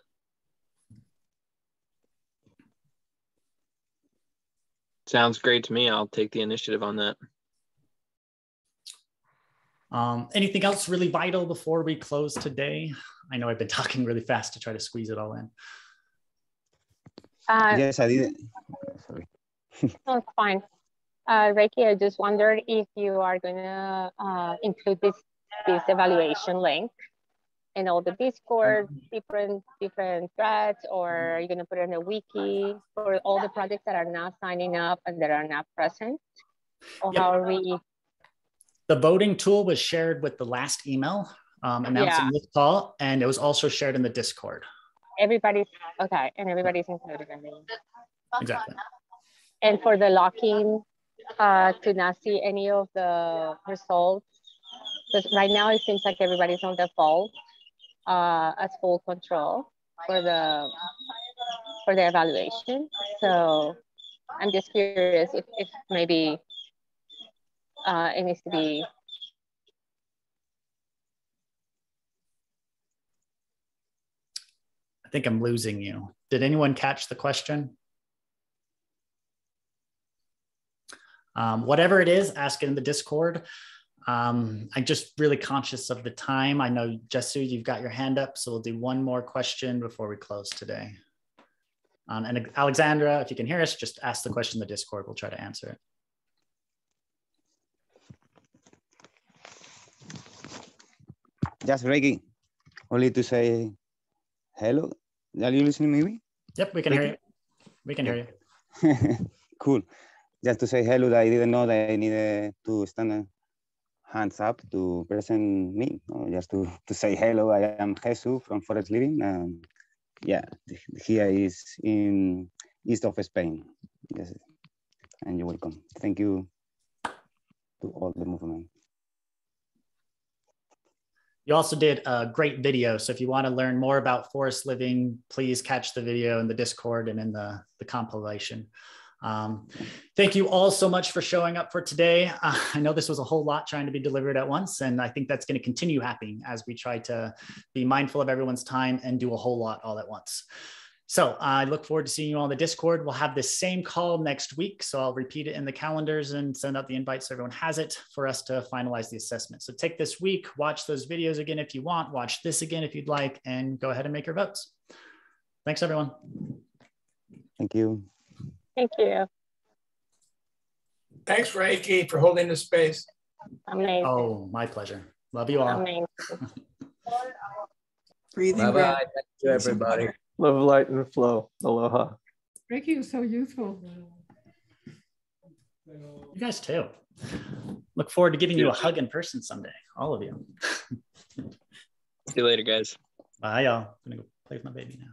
Sounds great to me. I'll take the initiative on that. Um, anything else really vital before we close today? I know I've been talking really fast to try to squeeze it all in. Uh, yes, I did. Sorry. That's fine. Uh, Reiki, I just wondered if you are going to uh, include this this evaluation link in all the Discord, different different threads, or are you going to put it in a wiki for all the projects that are not signing up and that are not present? Or yep. How are we? The voting tool was shared with the last email um, announcing yeah. this call, and it was also shared in the Discord. Everybody's okay, and everybody's included in it. Exactly. And for the lock-in uh, to not see any of the results, because right now it seems like everybody's on default, uh, as full control for the for the evaluation. So I'm just curious if, if maybe uh, it needs to be. I think I'm losing you. Did anyone catch the question? Um, whatever it is, ask it in the Discord. Um, I'm just really conscious of the time. I know, Jessu, you've got your hand up, so we'll do one more question before we close today. Um, and Alexandra, if you can hear us, just ask the question in the Discord. We'll try to answer it. Just Reggie, only to say hello. Are you listening to me? Yep, we can Reggie? hear you. We can hear you. Cool. Just to say hello, that I didn't know that I needed to stand hands up to present me. No, just to, to say hello, I am Jesús from Forest Living. Um, yeah, here is in east of Spain. Yes, and you're welcome. Thank you to all the movement. You also did a great video. So if you want to learn more about Forest Living, please catch the video in the Discord and in the, the compilation. Um, thank you all so much for showing up for today. Uh, I know this was a whole lot trying to be delivered at once, and I think that's going to continue happening as we try to be mindful of everyone's time and do a whole lot all at once. So uh, I look forward to seeing you on the Discord. We'll have this same call next week, so I'll repeat it in the calendars and send out the invite so everyone has it for us to finalize the assessment. So take this week, watch those videos again if you want, watch this again if you'd like, and go ahead and make your votes. Thanks, everyone. Thank you. Thank you. Thanks, Reiki, for holding the space. Amazing. Oh, my pleasure. Love you all. Amazing. Breathing. Bye-bye. Thank you, everybody. Love, light, and flow. Aloha. Reiki is so useful. You guys too. Look forward to giving you a hug in person someday, all of you. See you later, guys. Bye, y'all. I'm gonna go play with my baby now.